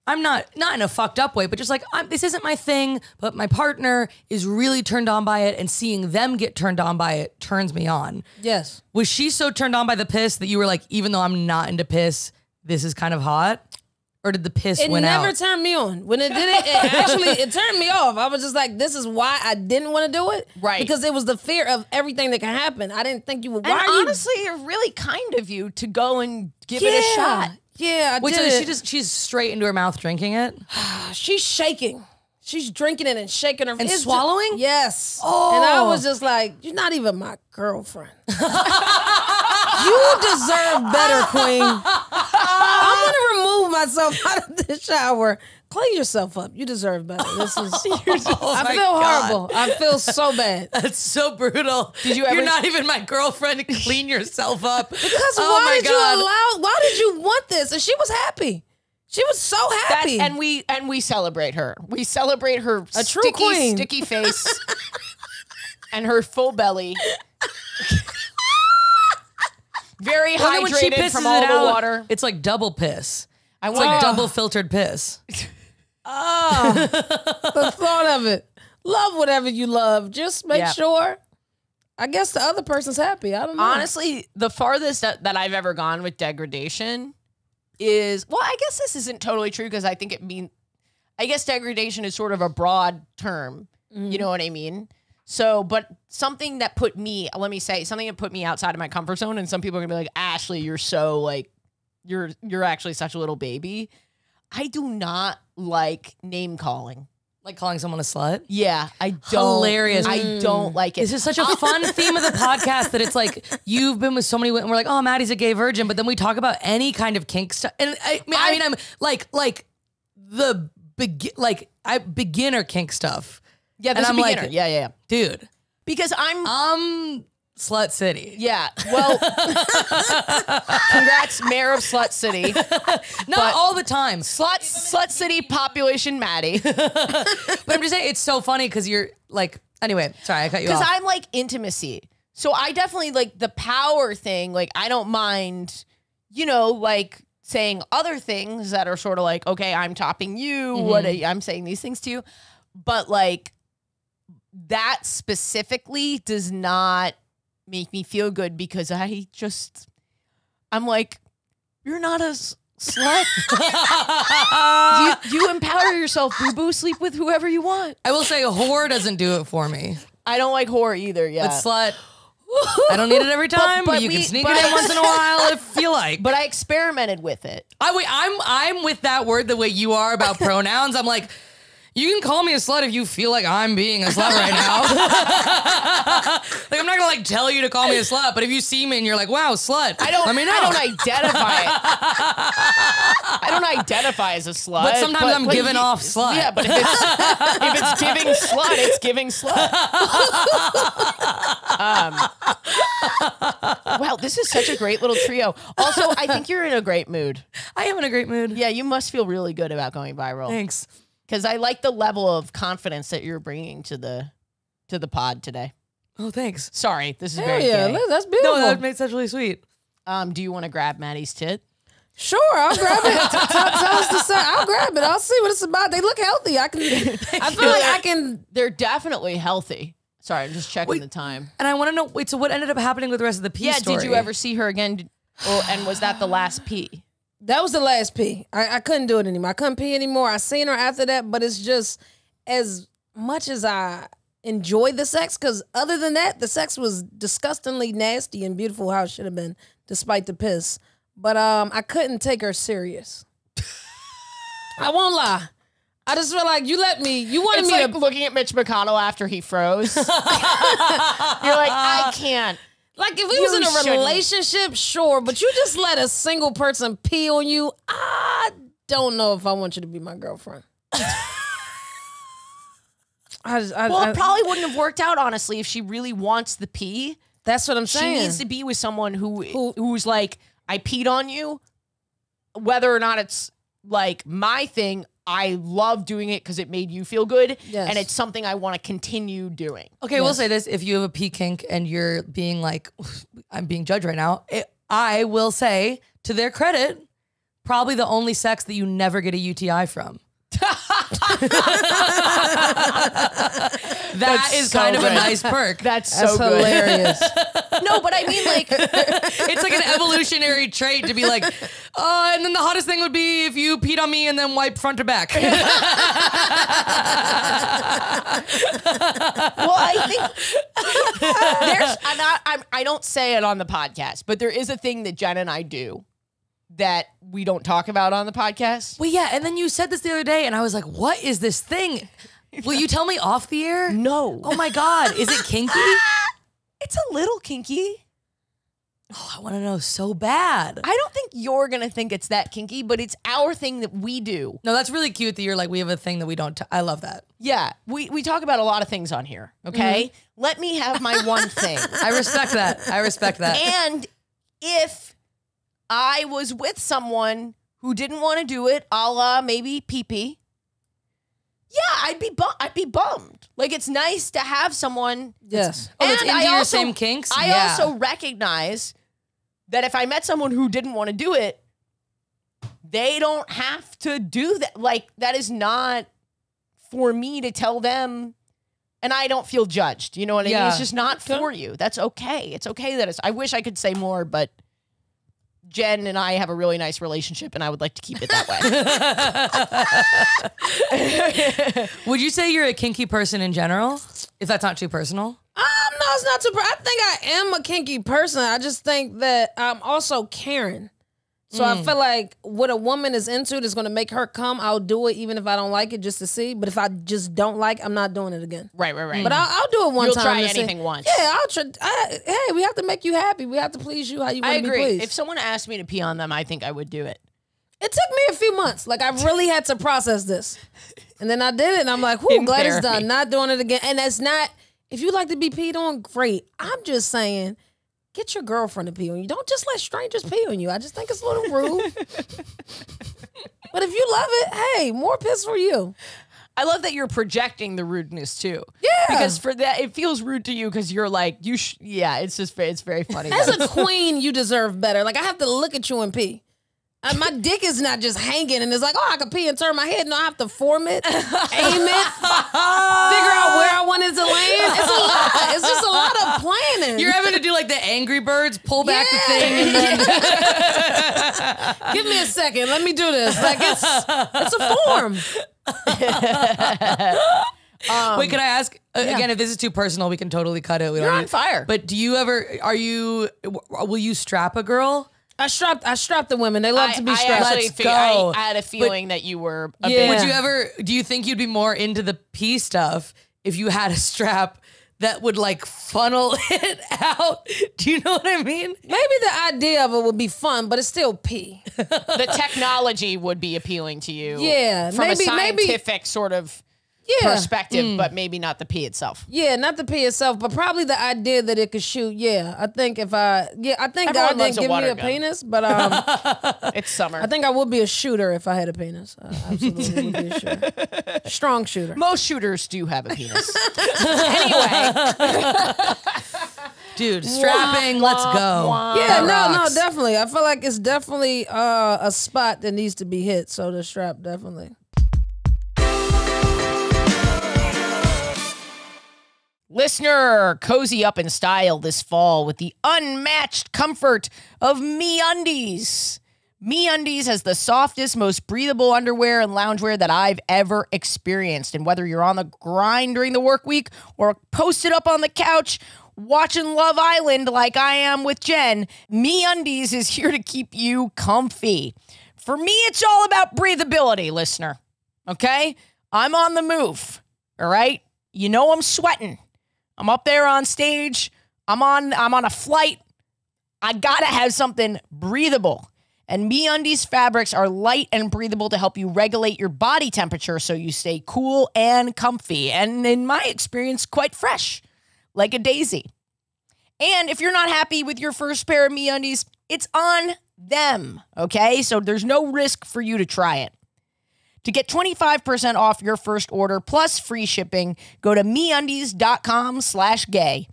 I'm not in a fucked up way, but just like this isn't my thing. But my partner is really turned on by it, and seeing them get turned on by it turns me on. Yes. Was she so turned on by the piss that you were like, even though I'm not into piss, this is kind of hot? Or did the piss win out? It never turned me on. When it did it, it turned me off. I was just like, this is why I didn't want to do it. Right. Because it was the fear of everything that can happen. I didn't think you would. And honestly, you're really kind of you to go and give it a shot. Yeah, I did. She's straight into her mouth drinking it? She's shaking. She's drinking it and shaking her. And swallowing? Yes. Oh. And I was just like, you're not even my girlfriend. You deserve better, queen. I'm gonna remove myself out of this shower. Clean yourself up. You deserve better. This is. I feel horrible. I feel so bad. That's so brutal. Did you ever? You're not even my girlfriend. Clean yourself up. Because why did you want this? And she was happy. She was so happy. That, and we celebrate her. We celebrate her sticky face and her full belly. Very hydrated from all the water. It's like double piss. It's like double filtered piss. The thought of it. Love whatever you love. Just make sure. I guess the other person's happy. I don't know. Honestly, the farthest that I've ever gone with degradation is, well, I guess this isn't totally true because I think I guess degradation is sort of a broad term. Mm. You know what I mean? So, but something that put me, let me say, something that put me outside of my comfort zone, and some people are gonna be like, Ashley, you're so like, you're actually such a little baby. I do not like name calling. Like calling someone a slut? Yeah, I don't. Hilarious. I don't like it. This is such a fun theme of the podcast that it's like, you've been with so many women, we're like, oh, Maddie's a gay virgin, but then we talk about any kind of kink stuff. And I mean, I'm like the, beginner kink stuff. Yeah, there's a beginner. Like, yeah. Dude. Because I'm... Slut City. Yeah. Well, congrats, mayor of Slut City. Not all the time. Slut City population Maddie. But I'm just saying, it's so funny because you're like... Anyway, sorry, I cut you off. Because I'm like intimacy. So I definitely like the power thing. Like, I don't mind, you know, like saying other things that are sort of like, okay, I'm topping you. Mm-hmm. I'm saying these things to you. But like... That specifically does not make me feel good because I'm like, you're not a slut. you empower yourself, boo-boo. Sleep with whoever you want. I will say whore doesn't do it for me. I don't like whore either, yeah. But slut, I don't need it every time, but you can sneak it in once in a while if you like. But I experimented with it. I'm with that word the way you are about pronouns. I'm like... You can call me a slut if you feel like I'm being a slut right now. Like, I'm not gonna like tell you to call me a slut, but if you see me and you're like, wow, slut, let me know. I don't identify as a slut. But sometimes I'm giving off slut. Yeah, but if it's giving slut, it's giving slut. Wow, this is such a great little trio. Also, I think you're in a great mood. I am in a great mood. Yeah, you must feel really good about going viral. Thanks. Because I like the level of confidence that you're bringing to the pod today. Oh, thanks. Sorry, this is very gay. That's beautiful. No, that made such really sweet. Do you want to grab Maddie's tit? Sure, I'll grab it. I'll grab it. I'll see what it's about. They look healthy. I feel like I can. They're definitely healthy. Sorry, I'm just checking the time. And I want to know. Wait, so what ended up happening with the rest of the pee story? Did you ever see her again? Or, and was that the last pee? That was the last pee. I couldn't do it anymore. I couldn't pee anymore. I seen her after that, but it's just as much as I enjoyed the sex, because other than that, the sex was disgustingly nasty and beautiful how it should have been, despite the piss. But I couldn't take her serious. I won't lie. I just feel like you let me, you wanted me to... It's like looking at Mitch McConnell after he froze. You're like, I can't. Like, if we was in a relationship, sure, but you just let a single person pee on you, I don't know if I want you to be my girlfriend. Well, it probably wouldn't have worked out, honestly, if she really wants the pee. That's what I'm saying. She needs to be with someone who's like, I peed on you. Whether or not it's, like, my thing, I love doing it because it made you feel good, and it's something I want to continue doing. Okay, we'll say this. If you have a pee kink and you're being like, I'm being judged right now, I will say, to their credit, probably the only sex that you never get a UTI from. That's kind of a nice perk. That's so hilarious. No, but I mean, like, it's like an evolutionary trait to be like, and then the hottest thing would be if you peed on me and then wiped front to back. Well, I think there's, I don't say it on the podcast, but there is a thing that Jen and I do that we don't talk about on the podcast. Well, yeah, and then you said this the other day, and I was like, what is this thing? Will you tell me off the air? No. Oh, my God. Is it kinky? It's a little kinky. Oh, I want to know so bad. I don't think you're going to think it's that kinky, but it's our thing that we do. No, that's really cute that you're like, we have a thing that we don't. I love that. Yeah. We talk about a lot of things on here, okay? Mm-hmm. Let me have my one thing. I respect that. I respect that. And if I was with someone who didn't want to do it, a la maybe pee-pee. Yeah, I'd be bummed. Like, it's nice to have someone. Yes. Oh, it's into your same kinks? I also recognize that if I met someone who didn't want to do it, they don't have to do that. Like, that is not for me to tell them, and I don't feel judged. You know what I mean? It's just not for you. That's okay. It's okay that it's... I wish I could say more, but... Jen and I have a really nice relationship, and I would like to keep it that way. Would you say you're a kinky person in general, if that's not too personal? No, it's not too personal. I think I am a kinky person. I just think that I'm also caring. So I feel like what a woman is into that's going to make her come, I'll do it even if I don't like it, just to see. But if I just don't like it, I'm not doing it again. Right, right, right. But I'll do it one time. You'll try anything once. Yeah, I'll try. Hey, we have to make you happy. We have to please you how you want to be pleased. I agree. If someone asked me to pee on them, I think I would do it. It took me a few months. Like, I really had to process this. And then I did it, and I'm like, whoo, glad it's done. Not doing it again. And that's not, if you like to be peed on, great. I'm just saying... Get your girlfriend to pee on you. Don't just let strangers pee on you. I just think it's a little rude. But if you love it, hey, more piss for you. I love that you're projecting the rudeness too. Yeah. Because for that, it feels rude to you because you're like, it's just, it's very funny. As a queen, you deserve better. Like, I have to look at you and pee. My dick is not just hanging and it's like, oh, I can pee and turn my head. No, I have to form it, aim it, figure out where I wanted to land. It's a lot. It's just a lot of planning. You're having to do like the Angry Birds, pull back the thing. And then... Give me a second. Let me do this. Like, it's a form. Wait, can I ask again? If this is too personal, we can totally cut it. You're on fire. But do you ever? Will you strap a girl? I strapped the women. They love to be strapped. I had a feeling that you were a big. Would you ever, do you think you'd be more into the pee stuff if you had a strap that would like funnel it out? Do you know what I mean? Maybe the idea of it would be fun, but it's still pee. The technology would be appealing to you. Yeah. From maybe, a scientific sort of perspective, but maybe not the pee itself. Yeah, not the pee itself, but probably the idea that it could shoot. Yeah, I think if I, I think God didn't give me a penis, but it's summer. I think I would be a shooter if I had a penis. I absolutely would be a shooter. Strong shooter. Most shooters do have a penis. Anyway. Dude, strapping, let's go. Yeah, no, definitely. I feel like it's definitely a spot that needs to be hit, so the strap definitely. Listener, cozy up in style this fall with the unmatched comfort of MeUndies. MeUndies has the softest, most breathable underwear and loungewear that I've ever experienced. And whether you're on the grind during the work week or posted up on the couch watching Love Island like I am with Jen, MeUndies is here to keep you comfy. For me, it's all about breathability, listener. Okay? I'm on the move. All right? You know I'm sweating. I'm up there on stage. I'm on a flight. I gotta have something breathable. And MeUndies fabrics are light and breathable to help you regulate your body temperature so you stay cool and comfy. And in my experience, quite fresh, like a daisy. And if you're not happy with your first pair of MeUndies, it's on them, okay? So there's no risk for you to try it. To get 25% off your first order plus free shipping, go to MeUndies.com/gay.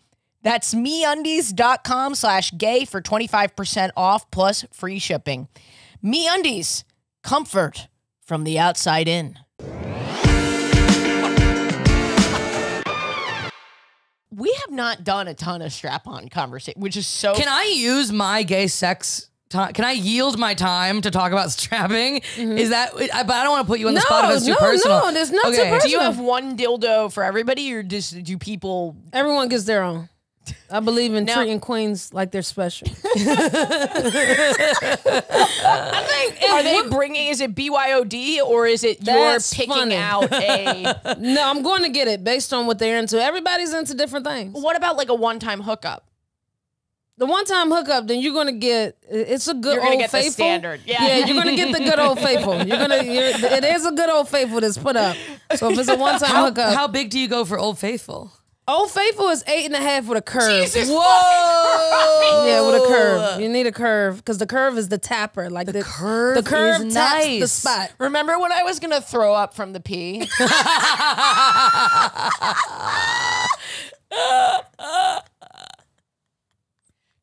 That's MeUndies.com/gay for 25% off plus free shipping. MeUndies, comfort from the outside in. We have not done a ton of strap-on conversation, which is so... Can I use my gay sex... Can I yield my time to talk about strapping? Is that, but I don't want to put you on the spot if it's too personal. No, there's nothing personal. Do you have one dildo for everybody or just do people? Everyone gets their own. I believe in treating queens like they're special. I think is it BYOD or is it you're picking out a? No, I'm going to get it based on what they're into. Everybody's into different things. What about like a one-time hookup? The one-time hookup, then you're gonna get the standard. Yeah, you're gonna get the good old faithful. It is a good old faithful that's put up. So if it's a one-time hookup, how big do you go for Old Faithful? Old Faithful is 8.5 with a curve. Jesus. Whoa! Yeah, with a curve. You need a curve because the curve is the tapper. Like the curve is taps the spot. Remember when I was gonna throw up from the pee?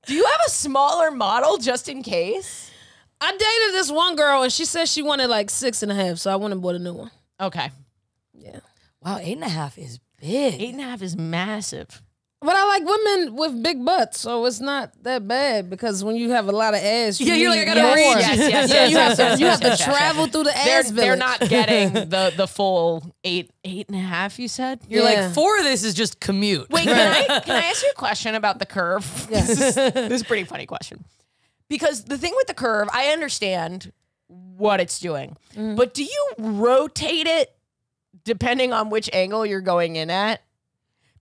Do you have a smaller model just in case? I dated this one girl and she said she wanted like 6.5, so I went and bought a new one. Okay. Yeah. Wow, 8.5 is big. 8.5 is massive. But I like women with big butts, so it's not that bad because when you have a lot of ass, you're like, I gotta reach. You have to travel through the ass. They're not getting the full eight and a half. You said like 4 of this is just commute. Wait, can I ask you a question about the curve? Yeah. This is a pretty funny question because the thing with the curve, I understand what it's doing, but do you rotate it depending on which angle you're going in at?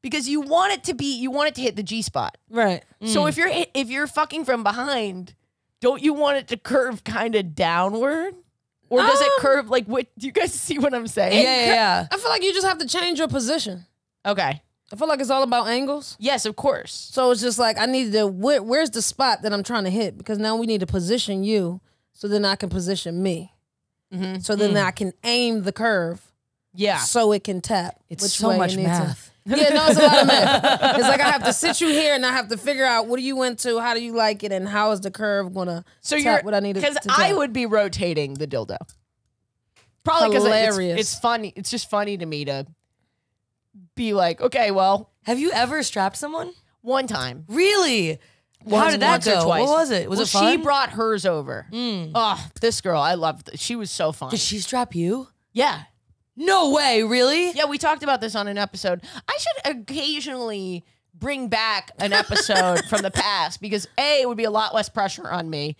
Because you want it to be, you want it to hit the G spot, right? So if you're fucking from behind, don't you want it to curve kind of downward, or does it curve like? What do you guys see what I'm saying? Yeah. I feel like you just have to change your position. Okay. I feel like it's all about angles. Yes, of course. So it's just like I need to. Where's the spot that I'm trying to hit? Because now we need to position you, so then I can position me, so then I can aim the curve. Yeah. So it can tap. It's so much math. Yeah, no, it's a lot of math. It's like I have to sit you here and I have to figure out what are you into, how do you like it, and how is the curve gonna tap what I need to tap. Because I would be rotating the dildo. Probably because it's funny. It's just funny to me to be like, okay, well. Have you ever strapped someone? One time. Really? How did that go? What was it? Was it fun? She brought hers over. Oh, this girl, I loved it. She was so fun. Did she strap you? Yeah. No way, really? Yeah, we talked about this on an episode. I should occasionally bring back an episode from the past because A, it would be a lot less pressure on me,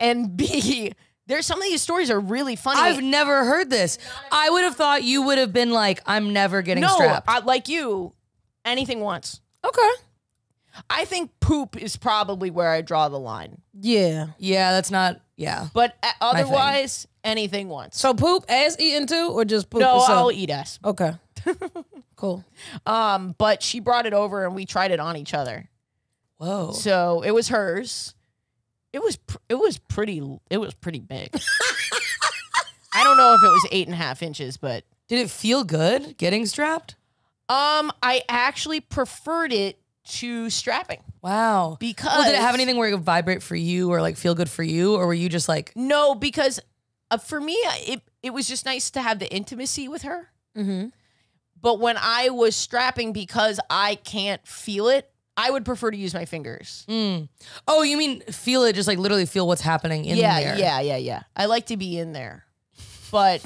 and B, there's some of these stories are really funny. I've never heard this. I would have thought you would have been like, I'm never getting strapped. No, like you, anything once. Okay. I think poop is probably where I draw the line. Yeah. Yeah, that's not, yeah. But otherwise, anything once. So poop ass eaten too, or just poop? No, I'll eat ass. Okay. Cool. But she brought it over and we tried it on each other. Whoa. So it was hers. It was pretty big. I don't know if it was 8.5 inches, but did it feel good getting strapped? I actually preferred it to strapping. Wow. Because did it have anything where it would vibrate for you or like feel good for you, or were you just like no? Because for me, it was just nice to have the intimacy with her. Mm-hmm. But when I was strapping, because I can't feel it, I would prefer to use my fingers. Mm. Oh, you mean feel it, just like literally feel what's happening in there. Yeah. I like to be in there. But,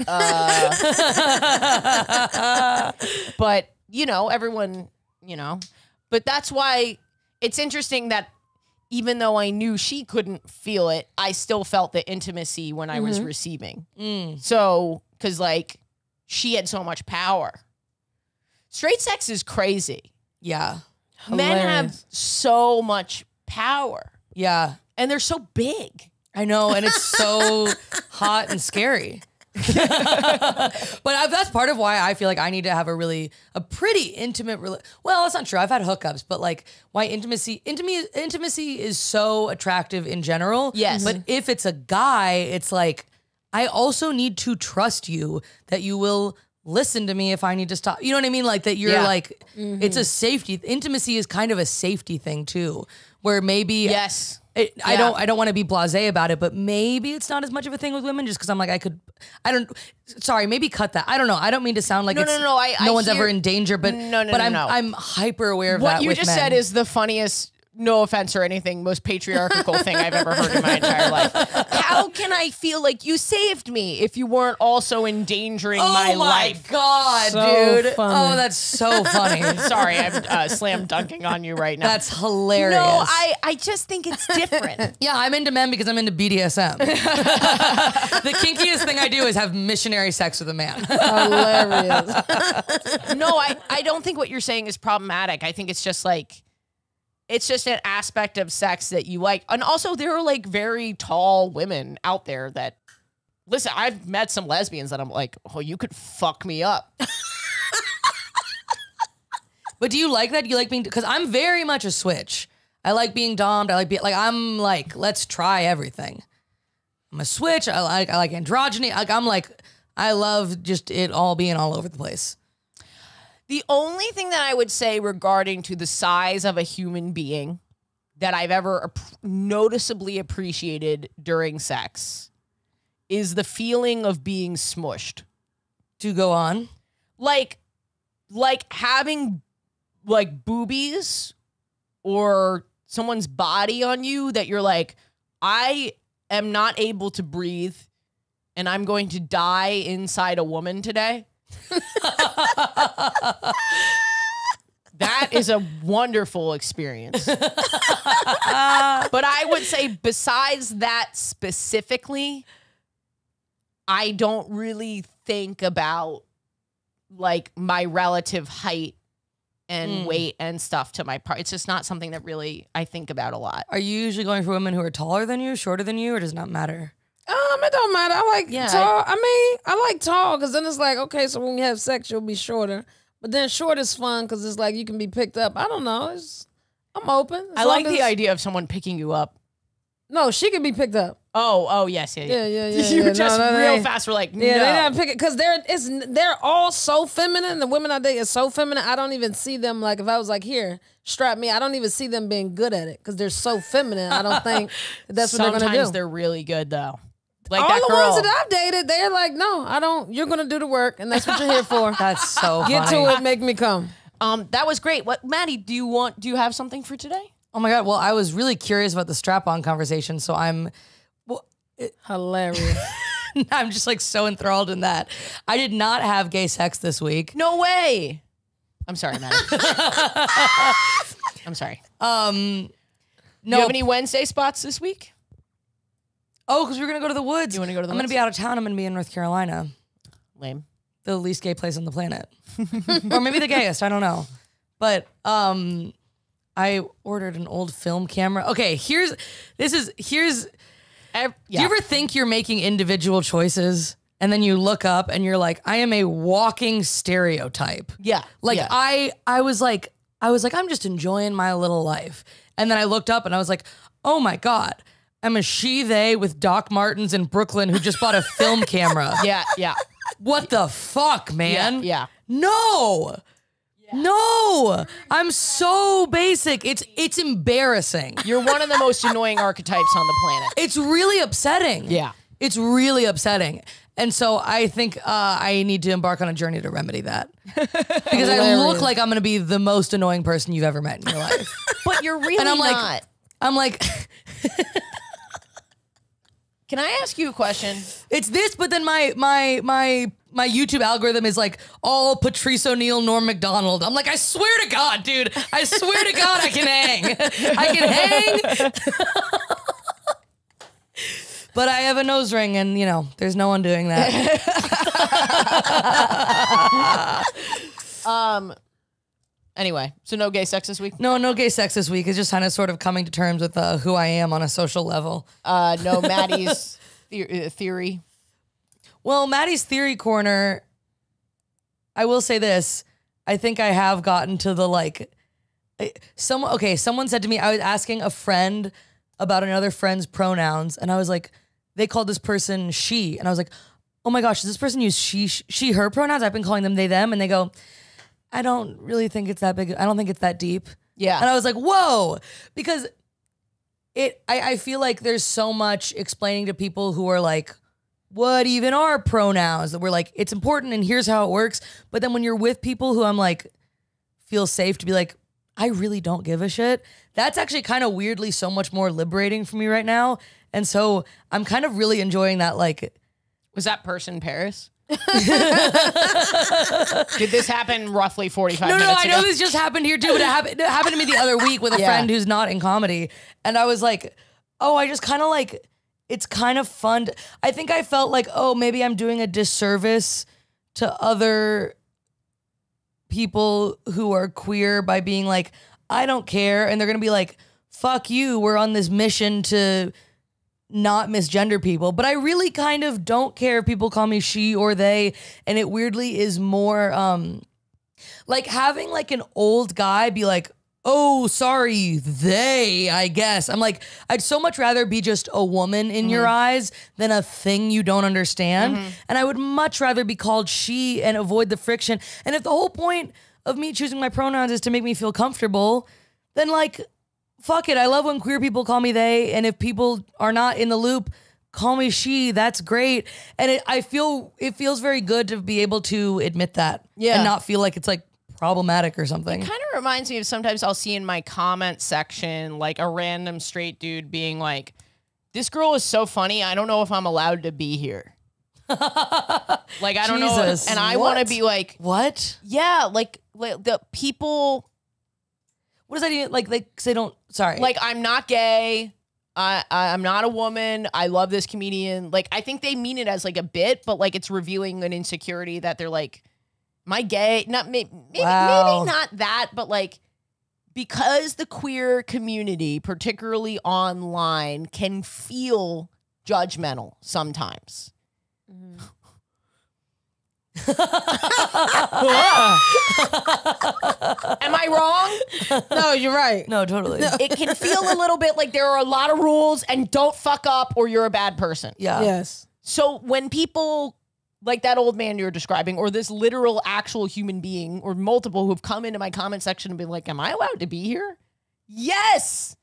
but you know, everyone, you know. But that's why it's interesting that even though I knew she couldn't feel it, I still felt the intimacy when I was receiving. Mm. So, because like, she had so much power. Straight sex is crazy. Yeah. Hilarious. Men have so much power. Yeah. And they're so big. I know. And it's so hot and scary. But that's part of why I feel like I need to have a pretty intimate relationship. Well, that's not true. I've had hookups, but like why intimacy is so attractive in general. Yes. But if it's a guy, it's like, I also need to trust you that you will listen to me if I need to stop. You know what I mean? Like that you're like, it's a safety. Intimacy is kind of a safety thing too, where maybe I don't want to be blasé about it, but maybe it's not as much of a thing with women just because I'm like, sorry, maybe cut that. I don't know. I don't mean to sound like no one's ever in danger, but I'm hyper aware of that with men. What you just said is the funniest, no offense or anything, most patriarchal thing I've ever heard in my entire life. How can I feel like you saved me if you weren't also endangering my life? Oh my God, so dude. Funny. Oh, that's so funny. Sorry, I'm slam dunking on you right now. That's hilarious. No, I just think it's different. Yeah, I'm into men because I'm into BDSM. The kinkiest thing I do is have missionary sex with a man. Hilarious. No, I don't think what you're saying is problematic. I think it's just like, it's just an aspect of sex that you like. And also there are like very tall women out there that, listen, I've met some lesbians that I'm like, oh, you could fuck me up. But do you like that? Do you like being, because I'm very much a switch. I like being dommed. I like being, like, I'm like, let's try everything. I'm a switch. I like androgyny. Like, I'm like, I love just it all being all over the place. The only thing that I would say regarding to the size of a human being that I've ever noticeably appreciated during sex is the feeling of being smushed. To go on? Like having like boobies or someone's body on you that you're like, I am not able to breathe and I'm going to die inside a woman today. That is a wonderful experience. But I would say besides that specifically, I don't really think about like my relative height and weight and stuff to my part. It's just not something that really I think about a lot. Are you usually going for women who are taller than you, shorter than you, or does it not matter? It don't matter. I like tall. I like tall because then it's like, okay, so when you have sex, you'll be shorter. But then short is fun because it's like you can be picked up. I don't know. I'm open. I like the idea of someone picking you up. No, she can be picked up. Oh, yes. Yeah. You just real fast were like, no. Yeah, they're not picking because they're all so feminine. The women I date are so feminine. I don't even see them like if I was like, here, strap me. I don't even see them being good at it because they're so feminine. I don't think that's what they're going to do. Sometimes they're really good, though. Like all the girl. Ones that I've dated, they're like, no, I don't. You're going to do the work, and that's what you're here for. That's so Get funny. To it, make me come. That was great. What, Maddie, do you have something for today? Oh, my God. Well, I was really curious about the strap-on conversation, so hilarious. I'm just, like, so enthralled in that. I did not have gay sex this week. No way. I'm sorry, Maddie. I'm sorry. No. Do you have any Wednesday spots this week? Oh, because we're going to go to the woods. You want to go to the woods? I'm going to be out of town. I'm going to be in North Carolina. Lame. The least gay place on the planet. Or maybe the gayest. I don't know. But I ordered an old film camera. Okay, here's. Do you ever think you're making individual choices and then you look up and you're like, I am a walking stereotype. Yeah. Like I was like, I'm just enjoying my little life. And then I looked up and I was like, oh my God, I'm a she-they with Doc Martens in Brooklyn who just bought a film camera. Yeah, yeah. What the fuck, man? Yeah. No. No, I'm so basic. It's embarrassing. You're one of the most annoying archetypes on the planet. It's really upsetting. Yeah. It's really upsetting. And so I think I need to embark on a journey to remedy that. Because I look like I'm going to be the most annoying person you've ever met in your life. But you're really and I'm not. Like, I'm like... Can I ask you a question? It's this, but then my YouTube algorithm is like all Patrice O'Neill, Norm McDonald. I'm like, I swear to God, dude. I swear to God, I can hang. I can hang. But I have a nose ring and, you know, there's no one doing that. Anyway, so no gay sex this week? No, no gay sex this week. It's just kind of sort of coming to terms with who I am on a social level. No Maddie's theory. Well, Maddie's theory corner, I will say this. I think I have gotten to the, like, someone said to me, I was asking a friend about another friend's pronouns, and I was like, they called this person she. And I was like, oh my gosh, does this person use she, her pronouns? I've been calling them they, them. And they go, I don't really think it's that big. I don't think it's that deep. Yeah. And I was like, whoa, because I feel like there's so much explaining to people who are like, what even are pronouns, that we're like, it's important and here's how it works. But then when you're with people who I'm like, feel safe to be like, I really don't give a shit. That's actually kind of weirdly so much more liberating for me right now. And so I'm kind of really enjoying that. Like, was that person Paris? Did this happen roughly 45 minutes ago? No, I know this just happened here too, but it happened to me the other week with a friend who's not in comedy. And I was like, oh, I just kind of like, it's kind of fun. I think I felt like, oh, maybe I'm doing a disservice to other people who are queer by being like, I don't care. And they're going to be like, fuck you. We're on this mission to not misgender people. But I really kind of don't care if people call me she or they. And it weirdly is more like having like an old guy be like, oh, sorry, they, I guess. I'm like, I'd so much rather be just a woman in your eyes than a thing you don't understand. And I would much rather be called she and avoid the friction. And if the whole point of me choosing my pronouns is to make me feel comfortable, then like, fuck it. I love when queer people call me they. And if people are not in the loop, call me she. That's great. And it feels very good to be able to admit that and not feel like it's like, problematic or something. It kind of reminds me of sometimes I'll see in my comment section like a random straight dude being like, this girl is so funny, I don't know if I'm allowed to be here. Like, I don't know. And I want to be like, what? Yeah, like the people. What does that even like they don't, sorry. Like, I'm not gay. I'm not a woman. I love this comedian. Like, I think they mean it as like a bit, but like it's revealing an insecurity that they're like, my gay, not maybe not that, but like, because the queer community, particularly online, can feel judgmental sometimes. Am I wrong? No, you're right. No, totally. No. It can feel a little bit like there are a lot of rules and don't fuck up or you're a bad person. Yeah. Yes. So when people like that old man you were describing, or this literal actual human being, or multiple who've come into my comment section and been like, am I allowed to be here? Yes,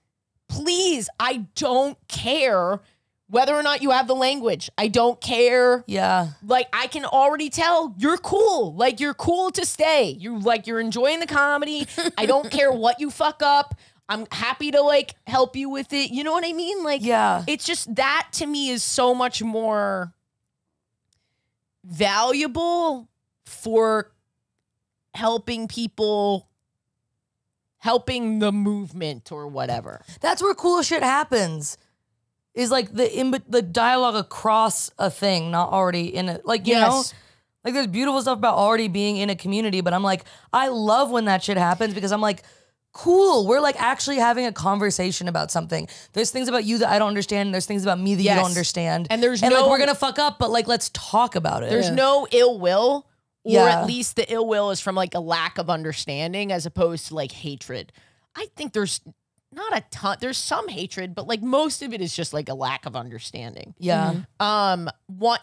please. I don't care whether or not you have the language. I don't care. Yeah. Like, I can already tell you're cool. Like, you're cool to stay. You like, you're enjoying the comedy. I don't care what you fuck up. I'm happy to like help you with it. You know what I mean? Like, yeah. It's just that to me is so much more valuable for helping people, helping the movement or whatever. That's where cool shit happens. is like the dialogue across a thing, not already in it. Like, you know, like there's beautiful stuff about already being in a community, but I'm like, I love when that shit happens because I'm like, cool, we're like actually having a conversation about something. There's things about you that I don't understand, and there's things about me that you don't understand. And there's no, like, we're gonna fuck up, but like, let's talk about it. There's no ill will, or at least the ill will is from like a lack of understanding as opposed to like hatred. I think there's not a ton, there's some hatred, but like most of it is just like a lack of understanding. Yeah.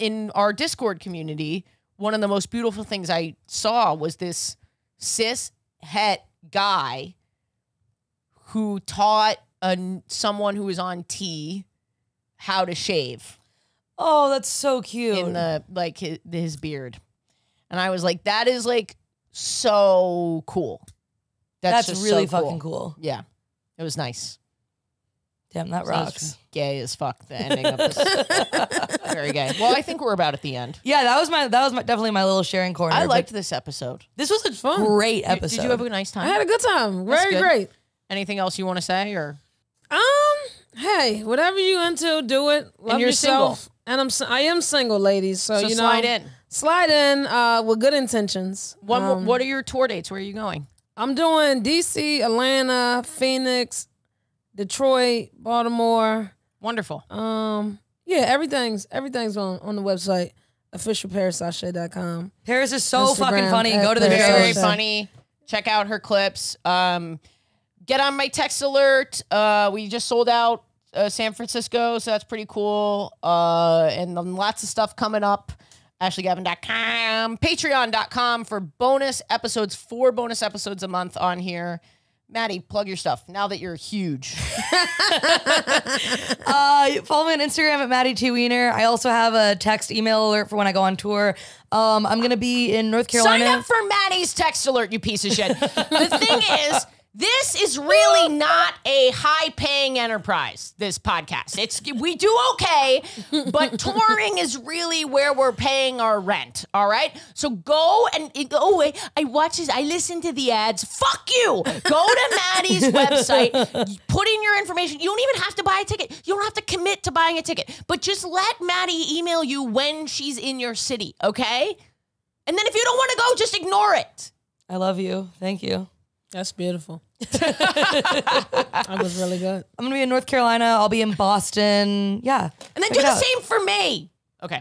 In our Discord community, one of the most beautiful things I saw was this cis het guy who taught someone who was on T how to shave. Oh, that's so cute. In the, like, his beard. And I was like, that is like so cool. That's really so fucking cool. Yeah. It was nice. Damn, that rocks. Gay as fuck, the ending of this. Very gay. Well, I think we're about at the end. Yeah, that was definitely my little sharing corner. I liked this episode. This was a fun. Great episode. Did you have a nice time? I had a good time. Very great. Anything else you want to say, or? Hey, whatever you into, do it. Love and you're yourself. Single. And I am single, ladies. So you know, slide in with good intentions. What are your tour dates? Where are you going? I'm doing DC, Atlanta, Phoenix, Detroit, Baltimore. Wonderful. Yeah, everything's on the website, officialparissashay.com. Paris is so fucking funny. Go to the very funny. Check out her clips. Get on my text alert. We just sold out San Francisco, so that's pretty cool. And lots of stuff coming up. AshleyGavin.com, Patreon.com for bonus episodes, 4 bonus episodes a month on here. Maddie, plug your stuff now that you're huge. Follow me on Instagram at Maddie T. Wiener. I also have a text email alert for when I go on tour. I'm going to be in North Carolina. Sign up for Maddie's text alert, you piece of shit. The thing is, this is really not a high-paying enterprise, this podcast. We do okay, but touring is really where we're paying our rent, all right? So go and, oh, I watch this, I listen to the ads. Fuck you! Go to Maddie's website, put in your information. You don't even have to buy a ticket. You don't have to commit to buying a ticket, but just let Maddie email you when she's in your city, okay? And then if you don't want to go, just ignore it. I love you. Thank you. That's beautiful. That was really good. I'm going to be in North Carolina. I'll be in Boston. Yeah. And then do the same for me. Okay.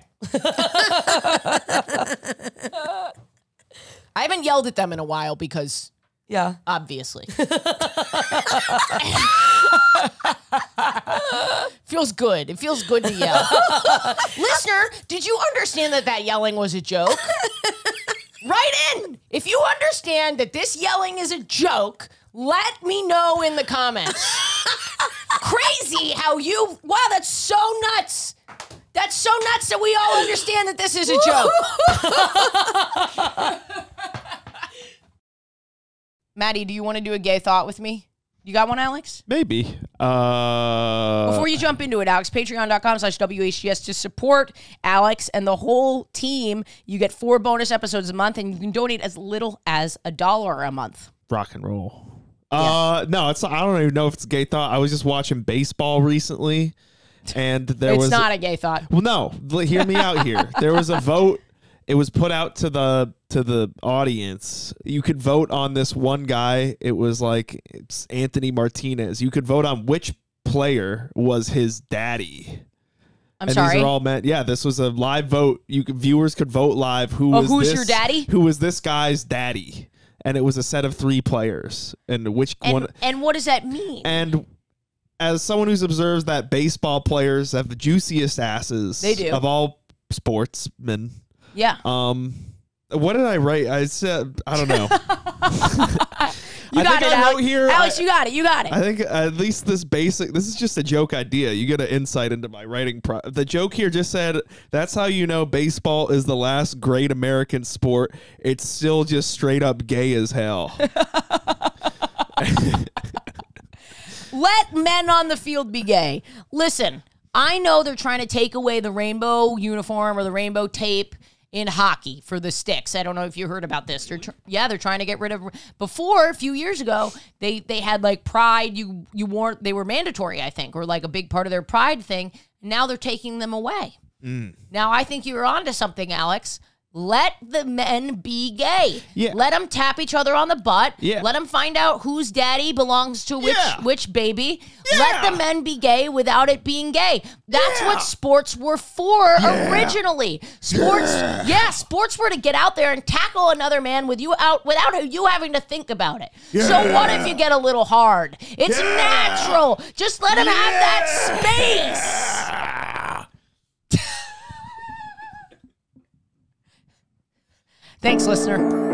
I haven't yelled at them in a while because, yeah, obviously. Feels good. It feels good to yell. Listener, did you understand that yelling was a joke? Write in. If you understand that this yelling is a joke, let me know in the comments. Crazy how you, wow, that's so nuts. That's so nuts that we all understand that this is a joke. Maddie, do you want to do a gay thought with me? You got one, Alex? Maybe. Before you jump into it, Alex, patreon.com/WHGS to support Alex and the whole team. You get 4 bonus episodes a month, and you can donate as little as $1 a month. Rock and roll. Yeah. No, it's not, I don't even know if it's a gay thought. I was just watching baseball recently, and there it's was... It's not a gay thought. Well, no. Hear me out here. There was a vote. It was put out to the audience. You could vote on this one guy. It was like, it's Anthony Martinez. You could vote on which player was his daddy. I'm sorry. These are all men. Yeah, this was a live vote. Viewers could vote live. Who's your daddy? Who was this guy's daddy? And it was a set of 3 players. And which one? And what does that mean? And as someone who's observed that baseball players have the juiciest asses of all sportsmen. Yeah. What did I write? I said, I don't know. Alex, you got it. I think at least this is just a joke idea. You get an insight into my writing. The joke here just said, that's how you know baseball is the last great American sport. It's still just straight up gay as hell. Let men on the field be gay. Listen, I know they're trying to take away the rainbow uniform or the rainbow tape in hockey for the Sticks. I don't know if you heard about this. They're they're trying to get rid of. Before, a few years ago, they had like pride. You weren't. They were mandatory, I think, or like a big part of their pride thing. Now they're taking them away. Mm. Now I think you're onto something, Alex. Let the men be gay. Yeah. Let them tap each other on the butt. Yeah. Let them find out whose daddy belongs to which baby. Yeah. Let the men be gay without it being gay. That's what sports were for originally. Sports, sports were to get out there and tackle another man with you out without you having to think about it. Yeah. So what if you get a little hard? It's natural. Just let him have that space. Thanks, listener.